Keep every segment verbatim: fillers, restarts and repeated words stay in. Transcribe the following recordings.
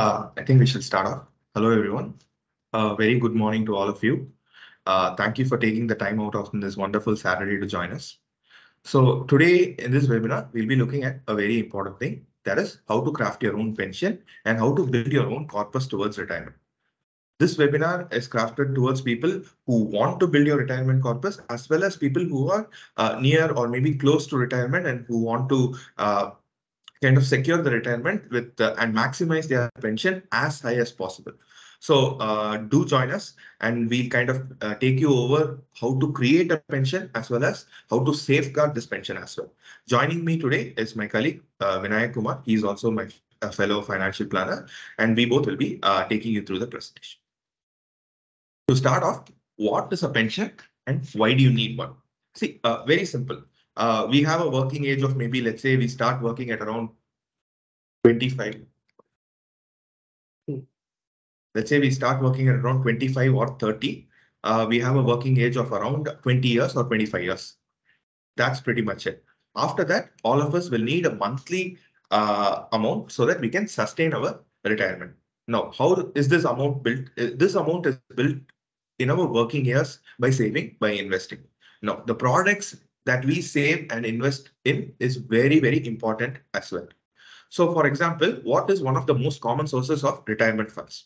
Uh, I think we should start off. Hello, everyone. Uh, very good morning to all of you. Uh, thank you for taking the time out of this wonderful Saturday to join us. So today in this webinar, we'll be looking at a very important thing. That is how to craft your own pension and how to build your own corpus towards retirement. This webinar is crafted towards people who want to build your retirement corpus, as well as people who are uh, near or maybe close to retirement and who want to uh, kind of secure the retirement with uh, and maximize their pension as high as possible. So uh, do join us and we'll kind of uh, take you over how to create a pension as well as how to safeguard this pension as well. Joining me today is my colleague, uh, Vinayak Kumar. He's also my uh, fellow financial planner, and we both will be uh, taking you through the presentation. To start off, what is a pension and why do you need one? See, uh, very simple. Uh, we have a working age of maybe, let's say we start working at around twenty-five. Let's say we start working at around twenty-five or thirty. Uh, we have a working age of around twenty years or twenty-five years. That's pretty much it. After that, all of us will need a monthly uh, amount so that we can sustain our retirement. Now, how is this amount built? This amount is built in our working years by saving, by investing. Now, the products that we save and invest in is very, very important as well. So, for example, what is one of the most common sources of retirement funds?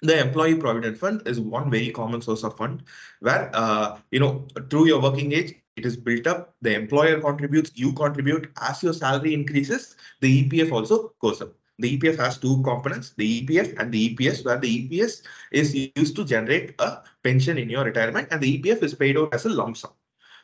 The employee provident fund is one very common source of fund where, uh, you know, through your working age, it is built up. The employer contributes, you contribute. As your salary increases, the E P F also goes up. The E P F has two components, the E P F and the E P S, where the E P S is used to generate a pension in your retirement and the E P F is paid out as a lump sum.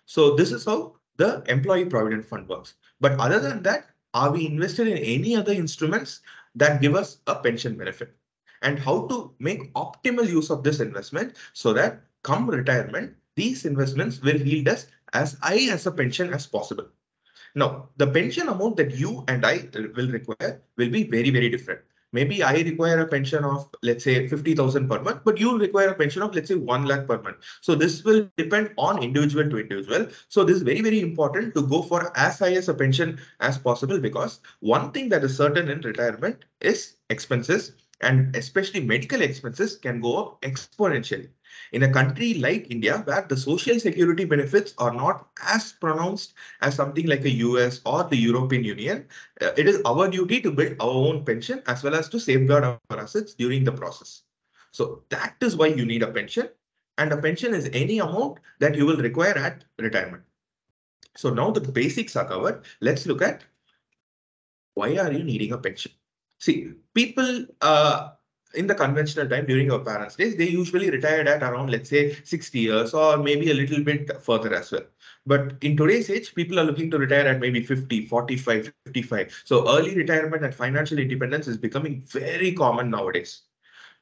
So this is how the employee provident fund works. But other than that, are we invested in any other instruments that give us a pension benefit? And how to make optimal use of this investment so that come retirement, these investments will yield us as high as a pension as possible. Now, the pension amount that you and I will require will be very, very different. Maybe I require a pension of, let's say, fifty thousand per month, but you require a pension of, let's say, one lakh per month. So this will depend on individual to individual. So this is very, very important to go for as high as a pension as possible, because one thing that is certain in retirement is expenses, and especially medical expenses can go up exponentially. In a country like India, where the social security benefits are not as pronounced as something like the U S or the European Union, uh, it is our duty to build our own pension as well as to safeguard our assets during the process. So that is why you need a pension, and a pension is any amount that you will require at retirement. So now the basics are covered. Let's look at why are you needing a pension? See, people uh, in the conventional time during our parents' days, they usually retired at around, let's say, sixty years or maybe a little bit further as well. But in today's age, people are looking to retire at maybe fifty, forty-five, fifty-five. So early retirement and financial independence is becoming very common nowadays.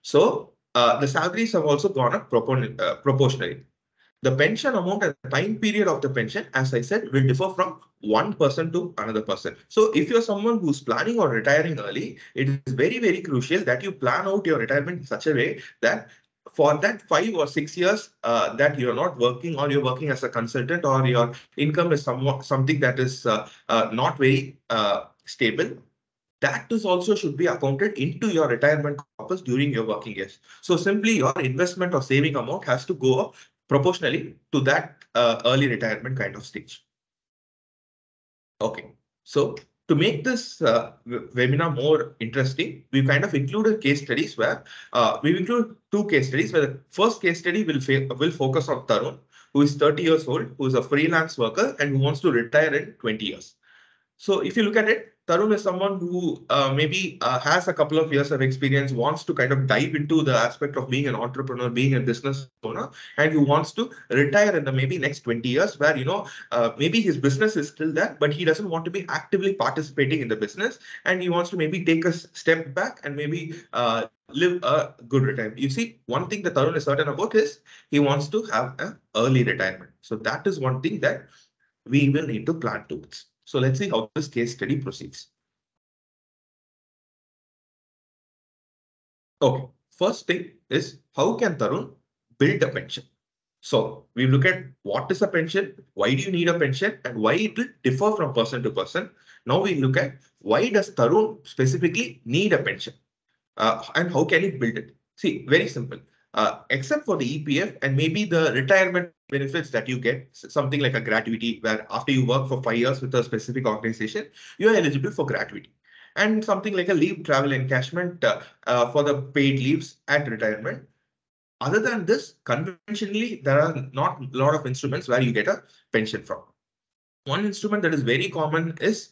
So uh, the salaries have also gone up propon uh, proportionally. The pension amount and the time period of the pension, as I said, will differ from one person to another person. So if you're someone who's planning on retiring early, it is very, very crucial that you plan out your retirement in such a way that for that five or six years uh, that you're not working, or you're working as a consultant, or your income is somewhat something that is uh, uh, not very uh, stable, that is also should be accounted into your retirement corpus during your working years. So simply your investment or saving amount has to go up proportionally to that uh, early retirement kind of stage. Okay, so to make this uh, webinar more interesting, we've kind of included case studies where uh, we've included two case studies where the first case study will, will focus on Tarun, who is thirty years old, who is a freelance worker and who wants to retire in twenty years. So if you look at it, Tarun is someone who uh, maybe uh, has a couple of years of experience, wants to kind of dive into the aspect of being an entrepreneur, being a business owner, and who wants to retire in the maybe next twenty years, where, you know, uh, maybe his business is still there, but he doesn't want to be actively participating in the business. And he wants to maybe take a step back and maybe uh, live a good retirement. You see, one thing that Tarun is certain about is he wants to have an early retirement. So that is one thing that we will need to plan towards. So let's see how this case study proceeds. Okay, first thing is how can Tarun build a pension? So we look at what is a pension, why do you need a pension, and why it will differ from person to person. Now we look at why does Tarun specifically need a pension? uh, and how can you build it? See, very simple. Uh, except for the E P F and maybe the retirement benefits that you get, something like a gratuity, where after you work for five years with a specific organization, you are eligible for gratuity. And something like a leave travel encashment uh, uh, for the paid leaves at retirement. Other than this, conventionally, there are not a lot of instruments where you get a pension from. One instrument that is very common is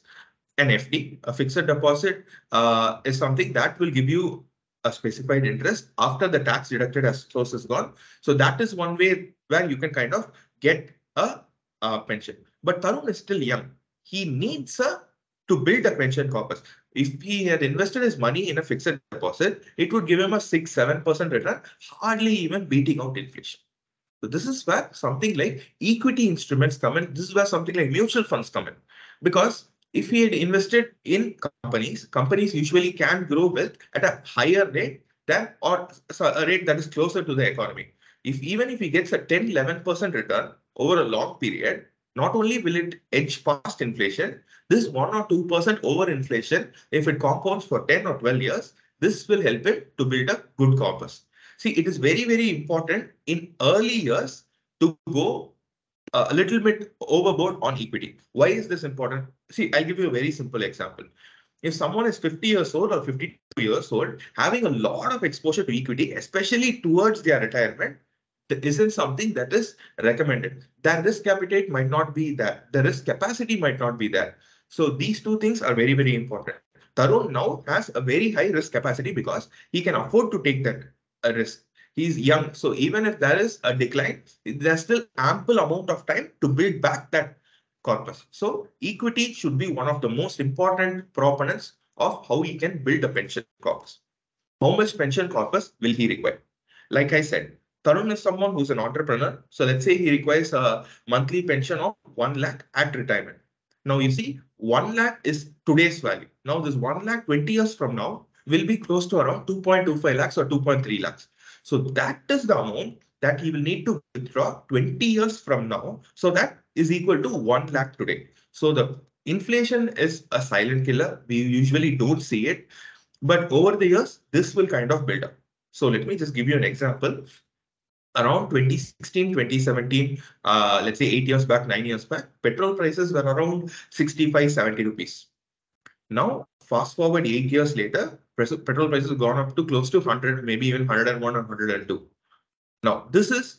an F D, a fixed deposit, uh, is something that will give you a specified interest after the tax deducted as source is gone. So that is one way where you can kind of get a, a pension. But Tarun is still young. He needs a, to build a pension corpus. If he had invested his money in a fixed deposit, it would give him a six to seven percent return, hardly even beating out inflation. So this is where something like equity instruments come in. This is where something like mutual funds come in. Because if he had invested in companies, companies usually can grow wealth at a higher rate than or a rate that is closer to the economy. If even if he gets a ten to eleven percent return over a long period, not only will it edge past inflation, this one or two percent over inflation, if it compounds for ten or twelve years, this will help it to build a good corpus. See, it is very, very important in early years to go Uh, a little bit overboard on equity. Why is this important? See, I'll give you a very simple example. If someone is fifty years old or fifty-two years old, having a lot of exposure to equity, especially towards their retirement, isn't something that is recommended. Their risk appetite might not be that. The risk capacity might not be there. So these two things are very, very important. Tarun now has a very high risk capacity because he can afford to take that risk. He's young, so even if there is a decline, there's still ample amount of time to build back that corpus. So equity should be one of the most important proponents of how he can build a pension corpus. How much pension corpus will he require? Like I said, Tarun is someone who's an entrepreneur. So let's say he requires a monthly pension of one lakh at retirement. Now you see, one lakh is today's value. Now this one lakh twenty years from now will be close to around two point two five lakhs or two point three lakhs. So that is the amount that he will need to withdraw twenty years from now. So that is equal to one lakh today. So the inflation is a silent killer. We usually don't see it, but over the years, this will kind of build up. So let me just give you an example. Around twenty sixteen, twenty seventeen, uh, let's say eight years back, nine years back, petrol prices were around sixty-five, seventy rupees. Now, fast forward eight years later, petrol prices have gone up to close to one hundred, maybe even one hundred one or one hundred two. Now, this is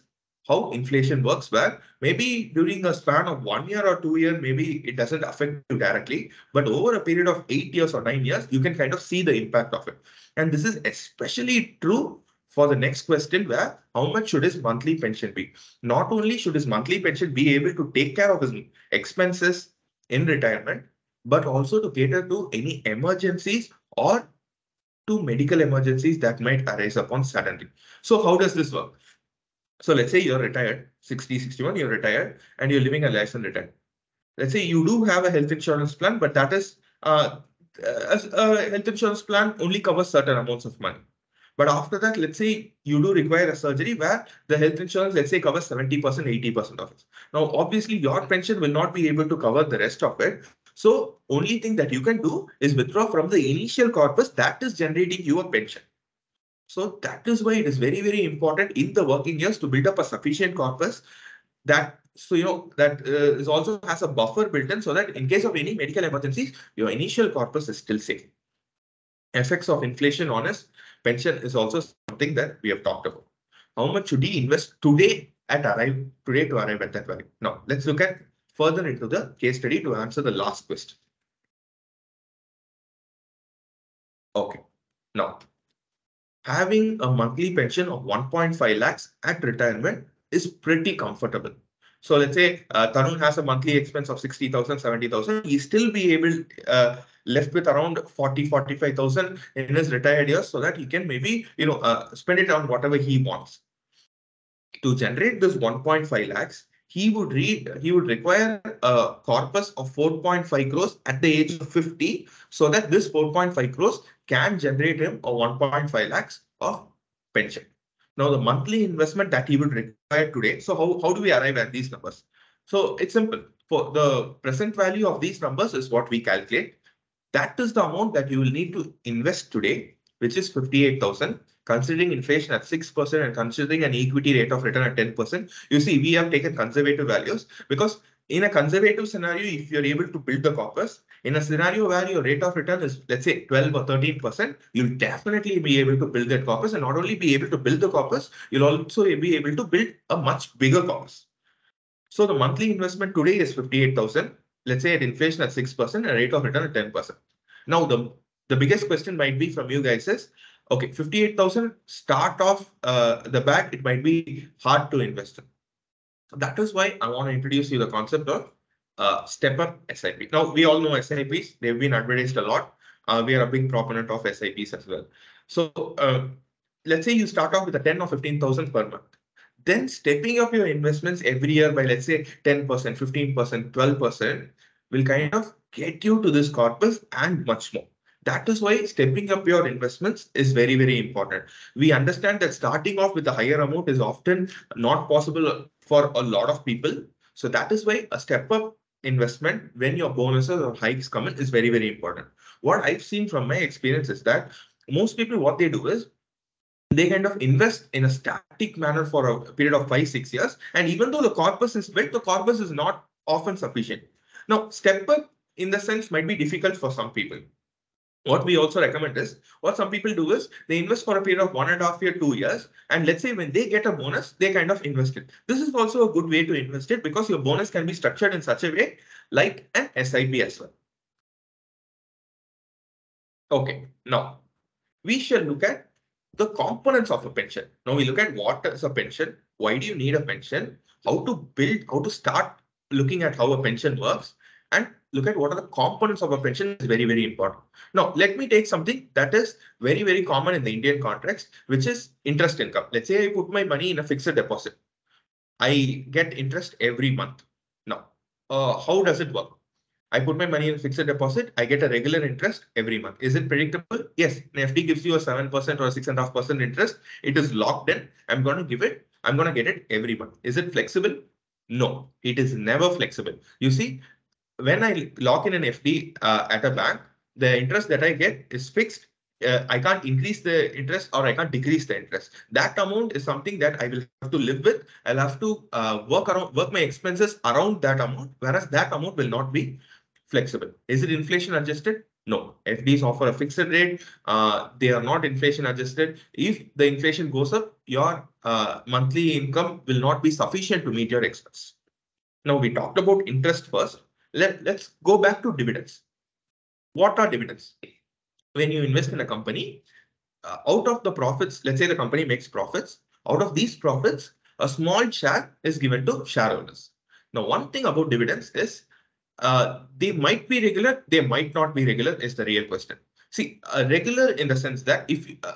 how inflation works, where maybe during a span of one year or two years, maybe it doesn't affect you directly, but over a period of eight years or nine years, you can kind of see the impact of it. And this is especially true for the next question, where how much should his monthly pension be? Not only should his monthly pension be able to take care of his expenses in retirement, but also to cater to any emergencies or to medical emergencies that might arise upon suddenly. So how does this work? So let's say you're retired, sixty, sixty-one, you're retired and you're living a life in retirement. Let's say you do have a health insurance plan, but that is uh, a, a health insurance plan only covers certain amounts of money. But after that, let's say you do require a surgery where the health insurance, let's say, covers seventy percent, eighty percent of it. Now, obviously, your pension will not be able to cover the rest of it. So only thing that you can do is withdraw from the initial corpus that is generating you a pension. So that is why it is very, very important in the working years to build up a sufficient corpus that so you know that uh, is also has a buffer built in so that in case of any medical emergencies, your initial corpus is still safe. Effects of inflation on his pension is also something that we have talked about. How much should he invest today at arrive today to arrive at that value? Now let's look at further into the case study to answer the last question. Okay, now having a monthly pension of one point five lakhs at retirement is pretty comfortable. So let's say uh, Tarun has a monthly expense of sixty thousand, seventy thousand. He still be able uh, left with around forty, forty-five thousand in his retired years, so that he can maybe you know uh, spend it on whatever he wants. To generate this one point five lakhs, he would read he would require a corpus of four point five crores at the age of fifty, so that this four point five crores can generate him a one point five lakhs of pension. Now the monthly investment that he would require today. So how, how do we arrive at these numbers? So it's simple. For the present value of these numbers is what we calculate. That is the amount that you will need to invest today which is fifty-eight thousand. Considering inflation at six percent and considering an equity rate of return at ten percent, you see, we have taken conservative values because in a conservative scenario, if you're able to build the corpus, in a scenario where your rate of return is, let's say, twelve or thirteen percent, you'll definitely be able to build that corpus, and not only be able to build the corpus, you'll also be able to build a much bigger corpus. So the monthly investment today is fifty-eight thousand, let's say at inflation at six percent and a rate of return at ten percent. Now, the, the biggest question might be from you guys is, okay, fifty-eight thousand start off uh, the back, it might be hard to invest in. So that is why I want to introduce you the concept of uh, step-up S I P. Now, we all know S I Ps. They've been advertised a lot. Uh, we are a big proponent of S I Ps as well. So uh, let's say you start off with a ten or fifteen thousand per month. Then stepping up your investments every year by, let's say, ten percent, fifteen percent, twelve percent will kind of get you to this corpus and much more. That is why stepping up your investments is very, very important. We understand that starting off with a higher amount is often not possible for a lot of people. So that is why a step up investment when your bonuses or hikes come in is very, very important. What I've seen from my experience is that most people, what they do is they kind of invest in a static manner for a period of five, six years. And even though the corpus is big, the corpus is not often sufficient. Now, step up in the sense might be difficult for some people. What we also recommend is, what some people do is, they invest for a period of one and a half year, two years, and let's say when they get a bonus, they kind of invest it. This is also a good way to invest it because your bonus can be structured in such a way, like an S I P as well. Okay, now, we shall look at the components of a pension. Now, we look at what is a pension, why do you need a pension, how to build, how to start looking at how a pension works, and look at what are the components of a pension is very, very important. Now, let me take something that is very, very common in the Indian context, which is interest income. Let's say I put my money in a fixed deposit. I get interest every month. Now, uh, how does it work? I put my money in a fixed deposit. I get a regular interest every month. Is it predictable? Yes. An F D gives you a seven percent or six point five percent interest. It is locked in. I'm going to give it. I'm going to get it every month. Is it flexible? No, it is never flexible. You see, when I lock in an F D uh, at a bank, the interest that I get is fixed. Uh, I can't increase the interest or I can't decrease the interest. That amount is something that I will have to live with. I'll have to uh, work around, work my expenses around that amount, whereas that amount will not be flexible. Is it inflation adjusted? No. F Ds offer a fixed rate. Uh, they are not inflation adjusted. If the inflation goes up, your uh, monthly income will not be sufficient to meet your expense. Now, we talked about interest first. Let, let's go back to dividends. What are dividends? When you invest in a company, uh, out of the profits, let's say the company makes profits, out of these profits, a small share is given to shareholders. Now, one thing about dividends is uh, they might be regular, they might not be regular is the real question. See, uh, regular in the sense that if uh,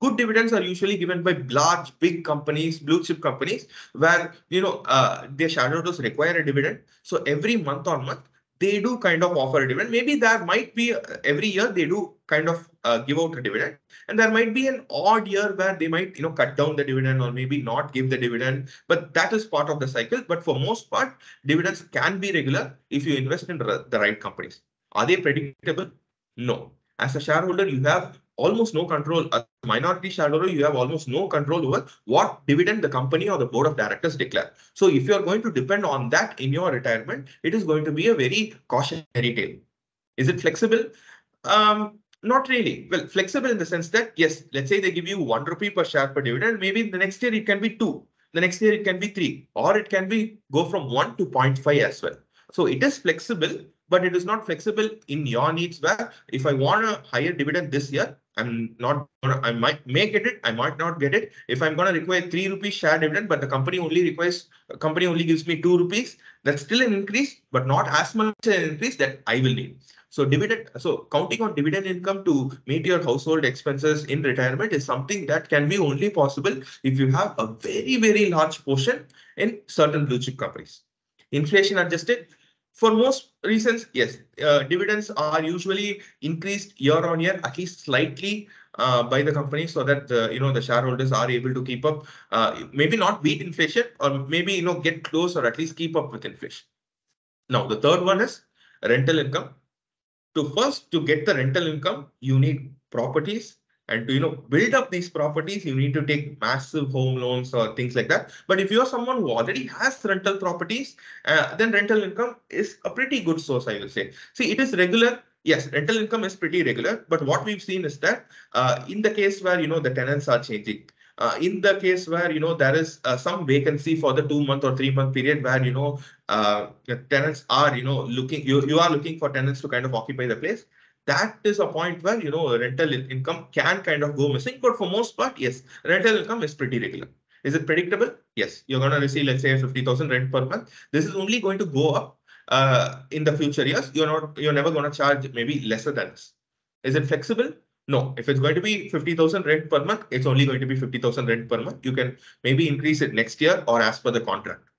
good dividends are usually given by large, big companies, blue chip companies, where, you know, uh, their shareholders require a dividend. So every month or month, they do kind of offer a dividend. Maybe there might be uh, every year they do kind of uh, give out a dividend. And there might be an odd year where they might, you know, cut down the dividend or maybe not give the dividend. But that is part of the cycle. But for most part, dividends can be regular if you invest in the right companies. Are they predictable? No. As a shareholder, you have almost no control. As a minority shareholder, you have almost no control over what dividend the company or the board of directors declare. So if you are going to depend on that in your retirement, it is going to be a very cautionary tale. Is it flexible? Um, not really. Well, flexible in the sense that, yes, let's say they give you one rupee per share per dividend. Maybe the next year it can be two. The next year it can be three, or it can be go from one to zero point five as well. So it is flexible, but it is not flexible in your needs where if I want a higher dividend this year, I'm not gonna, I might may get it, I might not get it. If I'm gonna require three rupees share dividend, but the company only requires company only gives me two rupees, that's still an increase, but not as much an increase that I will need. So dividend, so counting on dividend income to meet your household expenses in retirement is something that can be only possible if you have a very, very large portion in certain blue chip companies. Inflation adjusted. For most reasons, yes, uh, dividends are usually increased year on year, at least slightly uh, by the company so that, uh, you know, the shareholders are able to keep up, uh, maybe not beat inflation or maybe, you know, get close or at least keep up with inflation. Now, the third one is rental income. To first, to get the rental income, you need properties And to, you know, build up these properties, you need to take massive home loans or things like that. But if you're someone who already has rental properties, uh, then rental income is a pretty good source, I will say. See, it is regular. Yes, rental income is pretty regular. But what we've seen is that uh, in the case where, you know, the tenants are changing, Uh, in the case where, you know, there is uh, some vacancy for the two month or three month period where, you know, uh, tenants are, you know, looking, you, you are looking for tenants to kind of occupy the place. That is a point where, you know, rental income can kind of go missing. But for most part, yes, rental income is pretty regular. Is it predictable? Yes, you're going to receive, let's say, fifty thousand rent per month. This is only going to go up uh, in the future years. You're not, you're never going to charge maybe lesser than this. Is it flexible? No, if it's going to be fifty thousand rent per month, it's only going to be fifty thousand rent per month. You can maybe increase it next year or as per the contract.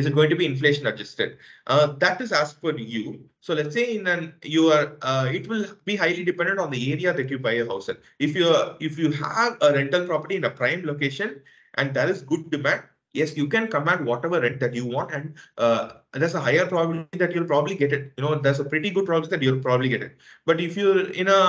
Is it going to be inflation adjusted? Uh, that is as per you. So let's say in an you are, uh, it will be highly dependent on the area that you buy a house in. If you are, if you have a rental property in a prime location and there is good demand, yes, you can command whatever rent that you want, and uh, there's a higher probability that you'll probably get it. You know, there's a pretty good probability that you'll probably get it. But if you're in a,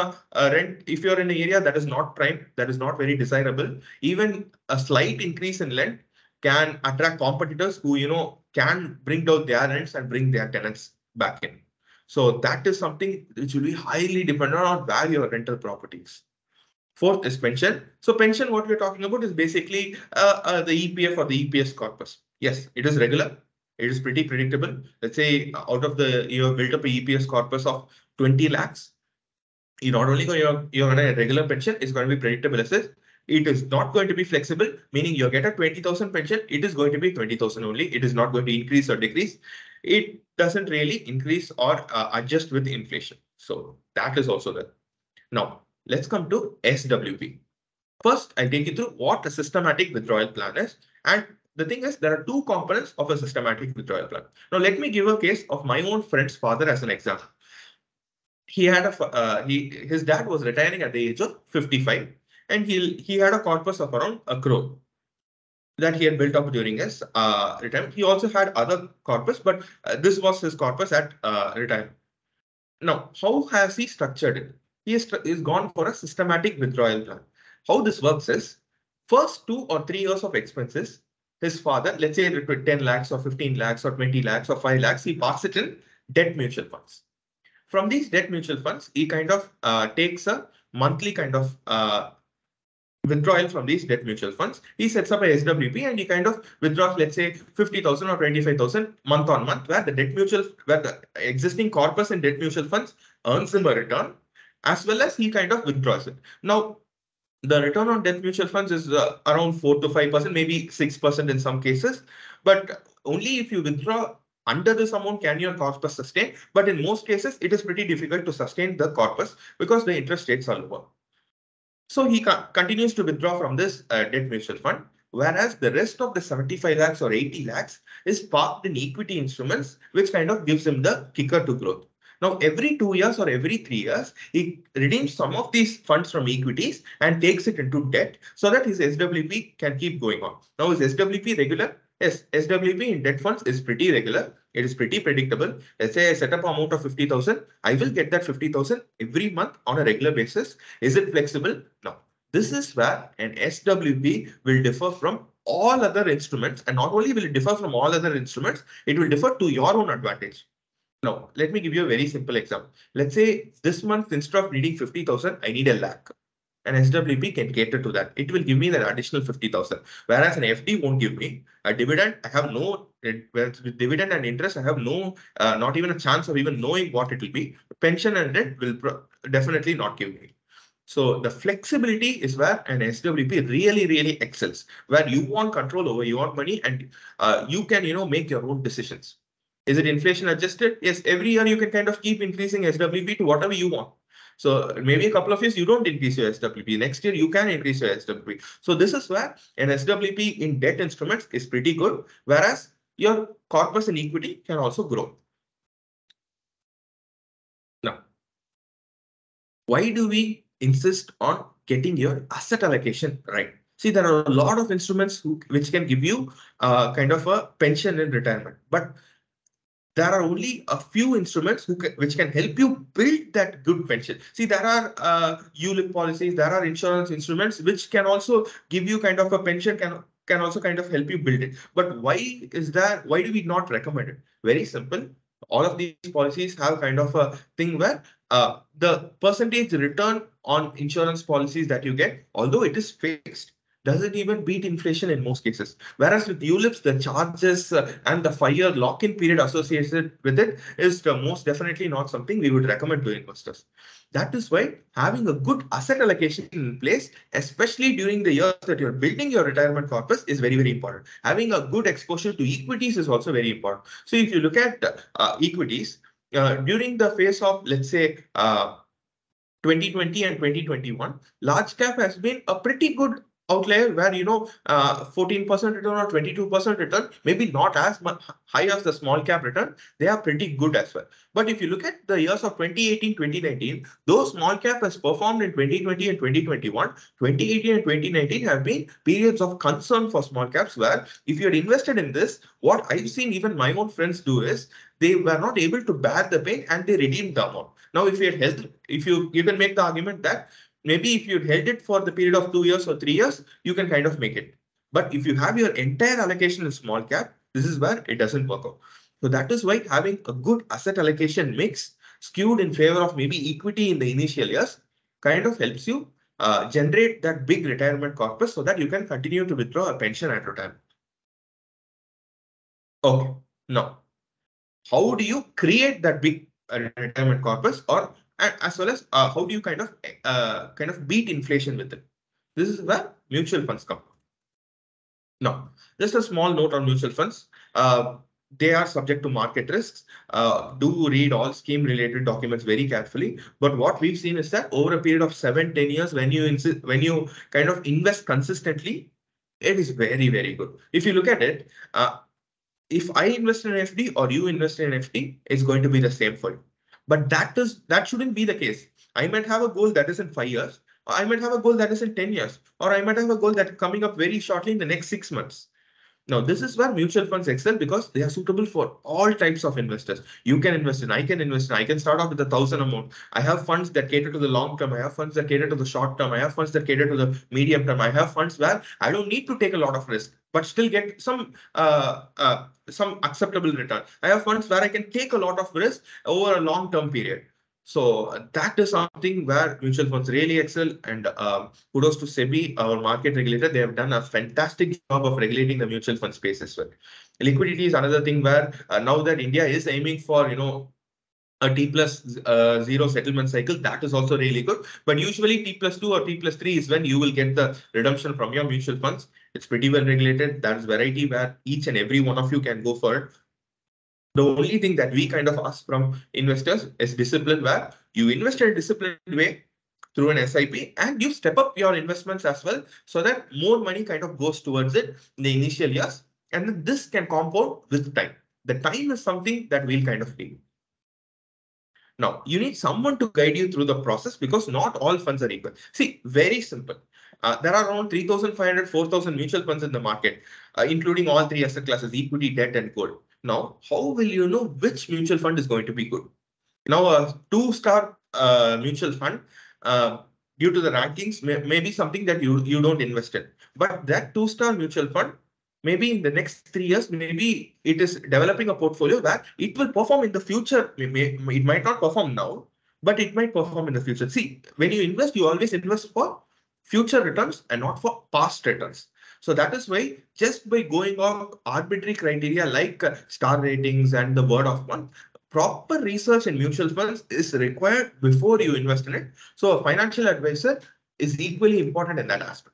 a rent, if you're in an area that is not prime, that is not very desirable, even a slight increase in rent can attract competitors who, you know, can bring down their rents and bring their tenants back in. So that is something which will be highly dependent on where your rental properties. Fourth is pension. So pension, what we're talking about is basically uh, uh, the E P F or the E P S corpus. Yes, it is regular. It is pretty predictable. Let's say out of the, you have built up a E P S corpus of twenty lakhs. You're not only going to, you're going to a regular pension, it's going to be predictable as this. It is not going to be flexible, meaning you get a twenty thousand pension. It is going to be twenty thousand only. It is not going to increase or decrease. It doesn't really increase or uh, adjust with inflation. So that is also there. Now, let's come to S W P. First, I'll take you through what a systematic withdrawal plan is. And the thing is, there are two components of a systematic withdrawal plan. Now, let me give a case of my own friend's father as an example. He had a uh, he his dad was retiring at the age of fifty-five, and he he had a corpus of around a crore that he had built up during his uh, retirement. He also had other corpus, but uh, this was his corpus at uh, retirement. Now, how has he structured it? He is gone for a systematic withdrawal plan. How this works is, first two or three years of expenses, his father, let's say ten lakhs or fifteen lakhs or twenty lakhs or five lakhs, he parks it in debt mutual funds. From these debt mutual funds, he kind of uh, takes a monthly kind of uh, withdrawal from these debt mutual funds. He sets up a S W P and he kind of withdraws, let's say fifty thousand or twenty-five thousand month on month, where the debt mutual, where the existing corpus in debt mutual funds earns him a return, as well as he kind of withdraws it. Now, the return on debt mutual funds is uh, around four to five percent, maybe six percent in some cases. But only if you withdraw under this amount can your corpus sustain. But in most cases, it is pretty difficult to sustain the corpus because the interest rates are lower. So he continues to withdraw from this uh, debt mutual fund, whereas the rest of the seventy-five lakhs or eighty lakhs is parked in equity instruments, which kind of gives him the kicker to growth. Now, every two years or every three years, he redeems some of these funds from equities and takes it into debt so that his S W P can keep going on. Now, is S W P regular? Yes, S W P in debt funds is pretty regular. It is pretty predictable. Let's say I set up an amount of fifty thousand. I will get that fifty thousand every month on a regular basis. Is it flexible? No. This is where an S W P will differ from all other instruments. And not only will it differ from all other instruments, it will differ to your own advantage. Now, let me give you a very simple example. Let's say this month, instead of needing fifty thousand, I need a lakh. An S W P can cater to that. It will give me that additional fifty thousand. Whereas an F D won't give me a dividend. I have no with dividend and interest. I have no, uh, not even a chance of even knowing what it will be. Pension and debt will definitely not give me. So the flexibility is where an S W P really, really excels, where you want control over your money and uh, you can, you know, make your own decisions. Is it inflation adjusted? Yes, every year you can kind of keep increasing S W P to whatever you want. So maybe a couple of years you don't increase your S W P. Next year you can increase your S W P. So this is where an S W P in debt instruments is pretty good, whereas your corpus in equity can also grow. Now, why do we insist on getting your asset allocation right? See, there are a lot of instruments who, which can give you uh, kind of a pension in retirement, but there are only a few instruments who can, which can help you build that good pension. See, there are uh, U L I P policies, there are insurance instruments which can also give you kind of a pension, can, can also kind of help you build it. But why is that? Why do we not recommend it? Very simple. All of these policies have kind of a thing where uh, the percentage return on insurance policies that you get, although it is fixed, doesn't even beat inflation in most cases. Whereas with U L I Ps, the charges uh, and the five-year lock-in period associated with it is uh, most definitely not something we would recommend to investors. That is why having a good asset allocation in place, especially during the years that you're building your retirement corpus, is very, very important. Having a good exposure to equities is also very important. So if you look at uh, equities, uh, during the phase of, let's say, uh, twenty twenty and twenty twenty-one, large cap has been a pretty good outlier where, you know, uh, fourteen percent return or twenty-two percent return, maybe not as much high as the small cap return. They are pretty good as well. But if you look at the years of twenty eighteen, twenty nineteen, though small cap has performed in twenty twenty and twenty twenty-one, twenty eighteen and twenty nineteen have been periods of concern for small caps where if you had invested in this, what I've seen even my own friends do is they were not able to bear the pain and they redeemed the amount. Now, if you had held, if you, you can make the argument that maybe if you'd held it for the period of two years or three years, you can kind of make it. But if you have your entire allocation in small cap, this is where it doesn't work out. So that is why having a good asset allocation mix skewed in favor of maybe equity in the initial years kind of helps you uh, generate that big retirement corpus so that you can continue to withdraw a pension at retirement. Okay, now, how do you create that big uh, retirement corpus, or and as well as uh, how do you kind of uh, kind of beat inflation with it? This is where mutual funds come. Now, just a small note on mutual funds. Uh, they are subject to market risks. Uh, do read all scheme related documents very carefully. But what we've seen is that over a period of seven, ten years, when you insist, when you kind of invest consistently, it is very, very good. If you look at it, uh, if I invest in an F D or you invest in an F D, it's going to be the same for you. But that is that shouldn't be the case. I might have a goal that is in five years, or I might have a goal that is in ten years, or I might have a goal that is coming up very shortly in the next six months. Now, this is where mutual funds excel because they are suitable for all types of investors. You can invest in, I can invest in, I can start off with a thousand amount. I have funds that cater to the long term. I have funds that cater to the short term. I have funds that cater to the medium term. I have funds where I don't need to take a lot of risk, but still get some uh, uh, some acceptable return. I have funds where I can take a lot of risk over a long term period. So that is something where mutual funds really excel, and uh, kudos to SEBI, our market regulator. They have done a fantastic job of regulating the mutual fund space as well. Liquidity is another thing where uh, now that India is aiming for, you know, a T plus uh, zero settlement cycle, that is also really good. But usually T plus two or T plus three is when you will get the redemption from your mutual funds. It's pretty well regulated. That is variety where each and every one of you can go for it. The only thing that we kind of ask from investors is discipline, where you invest in a disciplined way through an S I P and you step up your investments as well so that more money kind of goes towards it in the initial years. And then this can compound with time. The time is something that we'll kind of need. Now, you need someone to guide you through the process because not all funds are equal. See, very simple. Uh, there are around three thousand five hundred, four thousand mutual funds in the market, uh, including all three asset classes, equity, debt, and gold. Now, how will you know which mutual fund is going to be good? Now, a two-star uh, mutual fund, uh, due to the rankings, may, may be something that you, you don't invest in. But that two-star mutual fund, maybe in the next three years, maybe it is developing a portfolio where it will perform in the future. It might not perform now, but it might perform in the future. See, when you invest, you always invest for future returns and not for past returns. So that is why just by going off arbitrary criteria like star ratings and the word of mouth, proper research in mutual funds is required before you invest in it. So a financial advisor is equally important in that aspect.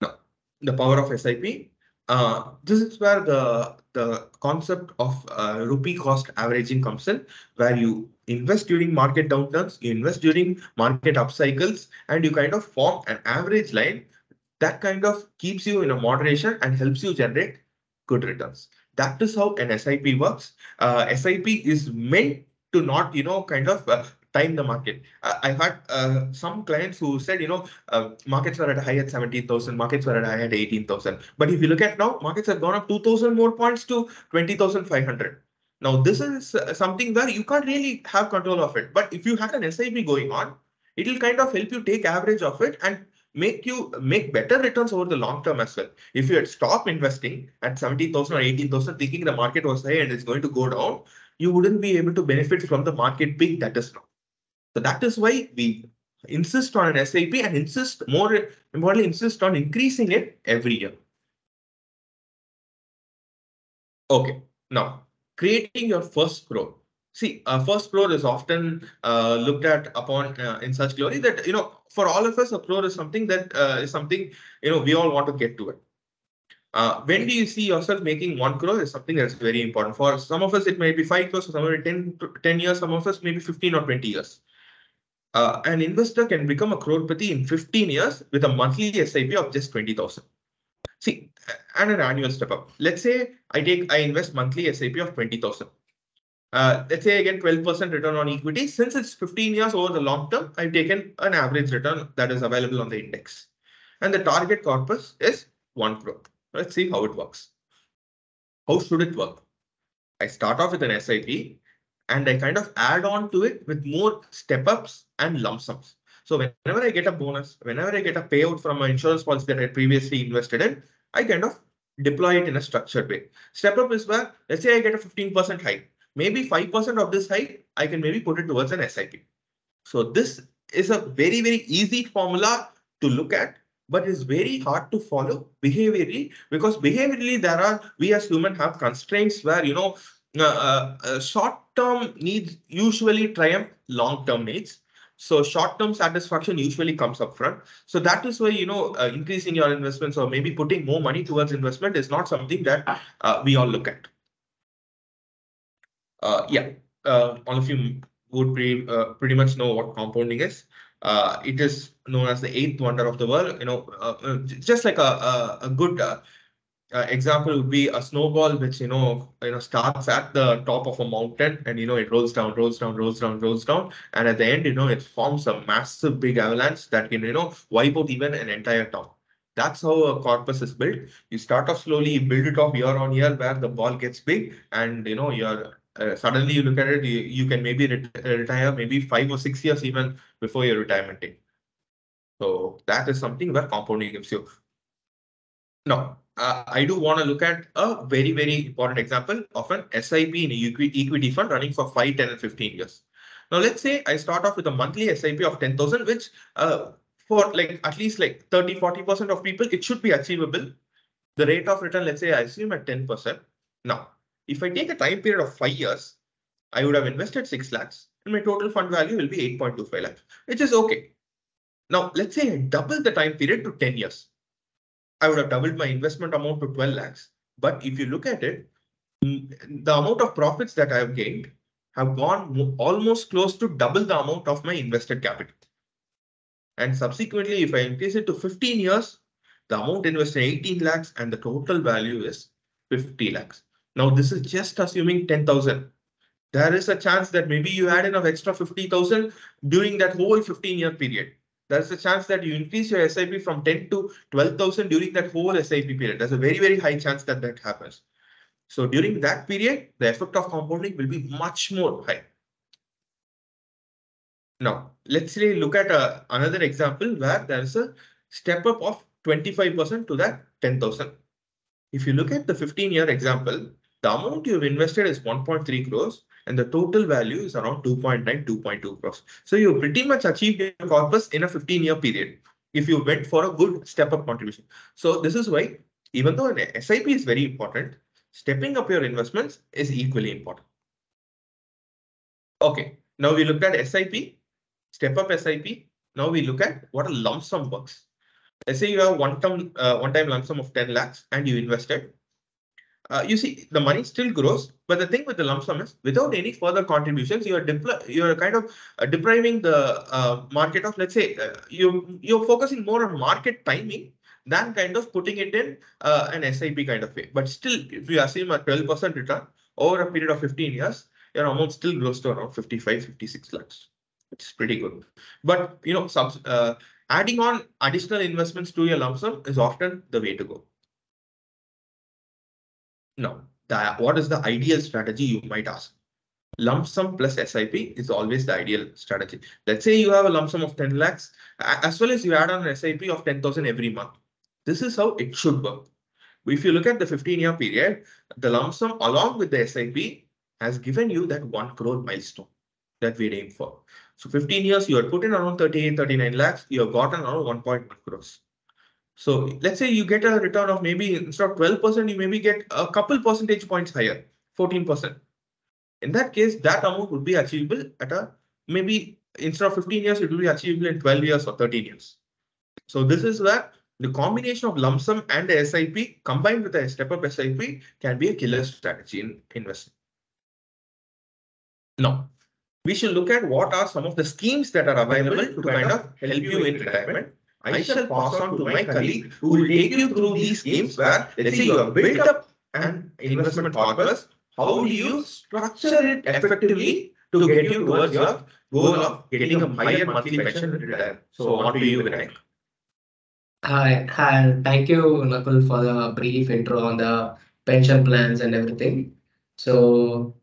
Now, the power of S I P. Uh, this is where the, the concept of uh, rupee cost averaging comes in, where you invest during market downturns, you invest during market upcycles, and you kind of form an average line that kind of keeps you in a moderation and helps you generate good returns. That is how an S I P works. Uh, S I P is meant to not, you know, kind of uh, time the market. I, I had uh, some clients who said, you know, uh, markets were at a high at seventeen thousand, markets were at a high at eighteen thousand. But if you look at now, markets have gone up two thousand more points to twenty thousand five hundred. Now, this is uh, something where you can't really have control of it. But if you have an S I P going on, it will kind of help you take average of it and make you make better returns over the long term as well. If you had stopped investing at seventeen thousand or eighteen thousand thinking the market was high and it's going to go down, you wouldn't be able to benefit from the market peak that is now. So that is why we insist on an S I P and insist more importantly, insist on increasing it every year. Okay, now creating your first crore. See, uh, first crore is often uh, looked at upon uh, in such glory that, you know, for all of us, a crore is something that uh, is something, you know, we all want to get to it. Uh, when do you see yourself making one crore is something that's very important. For some of us, it may be five crores, for some of it ten, ten years, some of us maybe fifteen or twenty years. Uh, an investor can become a crorepati in fifteen years with a monthly S I P of just twenty thousand. See, and an annual step up. Let's say I take, I invest monthly S I P of twenty thousand. Uh, let's say I get twelve percent return on equity. Since it's fifteen years over the long term, I've taken an average return that is available on the index. And the target corpus is one crore. Let's see how it works. How should it work? I start off with an S I P and I kind of add on to it with more step-ups and lump sums. So whenever I get a bonus, whenever I get a payout from my insurance policy that I previously invested in, I kind of deploy it in a structured way. Step-up is where, let's say I get a fifteen percent hike. Maybe five percent of this hike, I can maybe put it towards an S I P. So this is a very, very easy formula to look at, but it's very hard to follow behaviorally, because behaviorally there are, we as humans have constraints where, you know, uh, uh, short-term needs usually triumph long-term needs. So short-term satisfaction usually comes up front. So that is why, you know, uh, increasing your investments or maybe putting more money towards investment is not something that uh, we all look at. Uh, yeah, uh, all of you would pre uh, pretty much know what compounding is. Uh, it is known as the eighth wonder of the world. You know, uh, uh, just like a a, a good uh, uh, example would be a snowball, which you know you know starts at the top of a mountain, and you know it rolls down, rolls down, rolls down, rolls down, and at the end, you know, it forms a massive big avalanche that can you know wipe out even an entire town. That's how a corpus is built. You start off slowly, you build it off year on year, where the ball gets big, and you know you're Uh, suddenly you look at it, you, you can maybe ret retire maybe five or six years even before your retirement date. So that is something where compounding gives you. Now, uh, I do want to look at a very, very important example of an S I P in an equity, equity fund running for five, ten and fifteen years. Now, let's say I start off with a monthly S I P of ten thousand, which uh, for like at least like thirty, forty percent of people, it should be achievable. The rate of return, let's say I assume at ten percent. Now, if I take a time period of five years, I would have invested six lakhs and my total fund value will be eight point two five lakhs, which is okay. Now, let's say I double the time period to ten years. I would have doubled my investment amount to twelve lakhs. But if you look at it, the amount of profits that I have gained have gone almost close to double the amount of my invested capital. And subsequently, if I increase it to fifteen years, the amount invested is eighteen lakhs and the total value is fifty lakhs. Now, this is just assuming ten thousand. There is a chance that maybe you add enough extra fifty thousand during that whole fifteen year period. There's a chance that you increase your S I P from ten to twelve thousand during that whole S I P period. There's a very, very high chance that that happens. So during that period, the effect of compounding will be much more high. Now, let's say look at uh, another example where there is a step up of twenty-five percent to that ten thousand. If you look at the fifteen year example, the amount you've invested is one point three crores and the total value is around two point nine, two point two crores. So you pretty much achieved your corpus in a fifteen year period if you went for a good step up contribution. So this is why, even though an S I P is very important, stepping up your investments is equally important. Okay, now we looked at S I P, step up S I P. Now we look at what a lump sum works. Let's say you have one time, uh, one time lump sum of ten lakhs and you invested. Uh, you see, the money still grows, but the thing with the lump sum is without any further contributions, you are you are kind of uh, depriving the uh, market of, let's say, uh, you, you're focusing more on market timing than kind of putting it in uh, an S I P kind of way. But still, if you assume a twelve percent return over a period of fifteen years, your amount still grows to around fifty-five, fifty-six lakhs. It's pretty good. But, you know, subs, uh, adding on additional investments to your lump sum is often the way to go. Now, the, what is the ideal strategy, you might ask? Lump sum plus S I P is always the ideal strategy. Let's say you have a lump sum of ten lakhs, as well as you add on an S I P of ten thousand every month. This is how it should work. If you look at the fifteen year period, the lump sum along with the S I P has given you that one crore milestone that we're aiming for. So fifteen years, you are put in around thirty-eight, thirty-nine lakhs, you have gotten around one point one crores. So let's say you get a return of maybe instead of twelve percent, you maybe get a couple percentage points higher, fourteen percent. In that case, that amount would be achievable at a, maybe instead of fifteen years, it will be achievable in twelve years or thirteen years. So this is where the combination of lump sum and the S I P combined with a step up S I P can be a killer strategy in investing. Now, we should look at what are some of the schemes that are available to kind of help you in retirement. I shall pass on to my colleague who will take you through these schemes where, let's say you have built up an investment corpus. How do you structure it effectively to get you towards your goal of getting a higher monthly pension return? So on to you, Vinayak. Hi, and thank you, Nakul, for the brief intro on the pension plans and everything. So,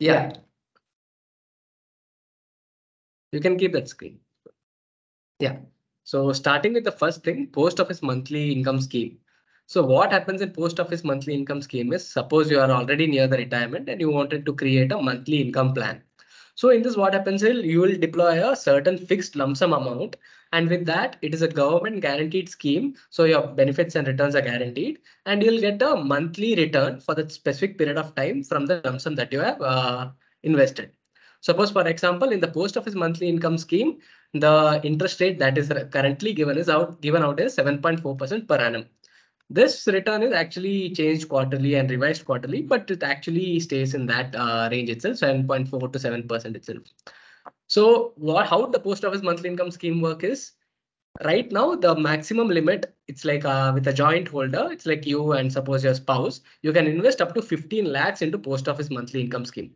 yeah. You can keep that screen. Yeah. So, starting with the first thing, post office monthly income scheme. So what happens in post office monthly income scheme is, suppose you are already near the retirement and you wanted to create a monthly income plan. So in this, what happens is you will deploy a certain fixed lump sum amount. And with that, it is a government guaranteed scheme. So your benefits and returns are guaranteed and you'll get a monthly return for that specific period of time from the lump sum that you have uh, invested. Suppose, for example, in the post office monthly income scheme, the interest rate that is currently given is out given out as seven point four percent per annum. This return is actually changed quarterly and revised quarterly, but it actually stays in that uh, range itself, seven point four to seven percent itself. So what, how the post office monthly income scheme work is, right now the maximum limit, it's like uh, with a joint holder, it's like you and suppose your spouse, you can invest up to fifteen lakhs into post office monthly income scheme.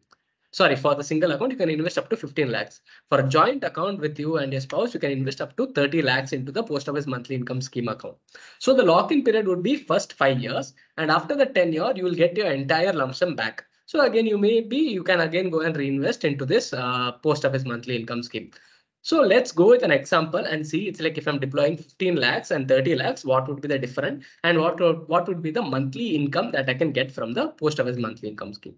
Sorry, for the single account, you can invest up to fifteen lakhs. For a joint account with you and your spouse, you can invest up to thirty lakhs into the post office monthly income scheme account. So the lock-in period would be first five years. And after the ten year, you will get your entire lump sum back. So again, you may be, you can again go and reinvest into this uh, post office monthly income scheme. So let's go with an example and see, it's like if I'm deploying fifteen lakhs and thirty lakhs, what would be the difference and what, what would be the monthly income that I can get from the post office monthly income scheme.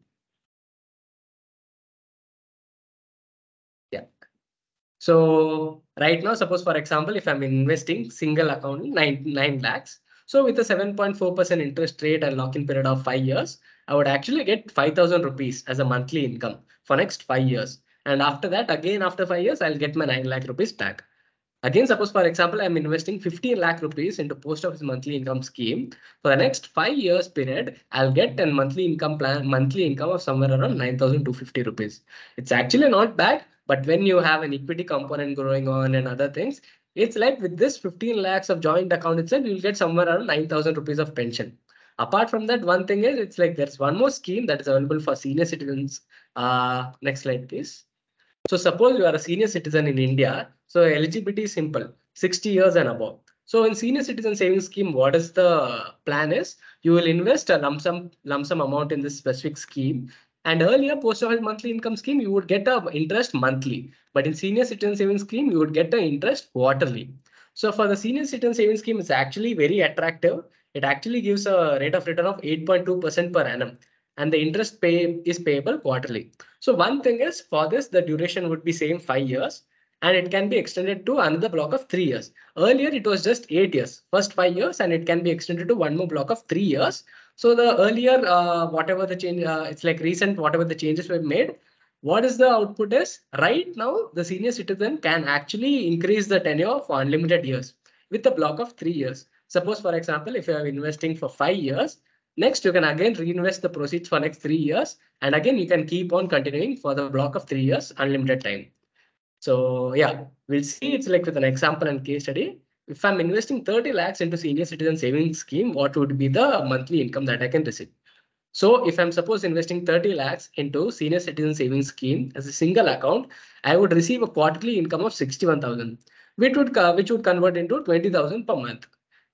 So right now, suppose, for example, if I'm investing single account nine, nine lakhs, so with a seven point four percent interest rate and lock-in period of five years, I would actually get five thousand rupees as a monthly income for next five years. And after that, again, after five years, I'll get my nine lakh rupees back. Again, suppose, for example, I'm investing fifteen lakh rupees into post office monthly income scheme. For the next five years period, I'll get a monthly income plan, monthly income of somewhere around nine thousand two hundred fifty rupees. It's actually not bad, but when you have an equity component going on and other things, it's like with this fifteen lakhs of joint account itself, you'll get somewhere around nine thousand rupees of pension. Apart from that, one thing is, it's like there's one more scheme that is available for senior citizens. Uh, next slide, please. So suppose you are a senior citizen in India. So eligibility is simple, sixty years and above. So in senior citizen savings scheme, what is the plan is, you will invest a lump sum, lump sum amount in this specific scheme. And earlier post office monthly income scheme, you would get a interest monthly, but in senior citizen savings scheme, you would get the interest quarterly. So for the senior citizen savings scheme, it's actually very attractive. It actually gives a rate of return of eight point two percent per annum. And the interest pay is payable quarterly. So one thing is, for this, the duration would be same five years and it can be extended to another block of three years. Earlier, it was just eight years, first five years, and it can be extended to one more block of three years. So the earlier, uh, whatever the change, uh, it's like recent, whatever the changes were made, what is the output is right now, the senior citizen can actually increase the tenure for unlimited years with a block of three years. Suppose, for example, if you are investing for five years, next, you can again reinvest the proceeds for next three years. And again, you can keep on continuing for the block of three years, unlimited time. So yeah, we'll see. It's like with an example and case study. If I'm investing thirty lakhs into senior citizen savings scheme, what would be the monthly income that I can receive? So if I'm suppose investing thirty lakhs into senior citizen savings scheme as a single account, I would receive a quarterly income of sixty-one thousand, which would, which would convert into twenty thousand per month.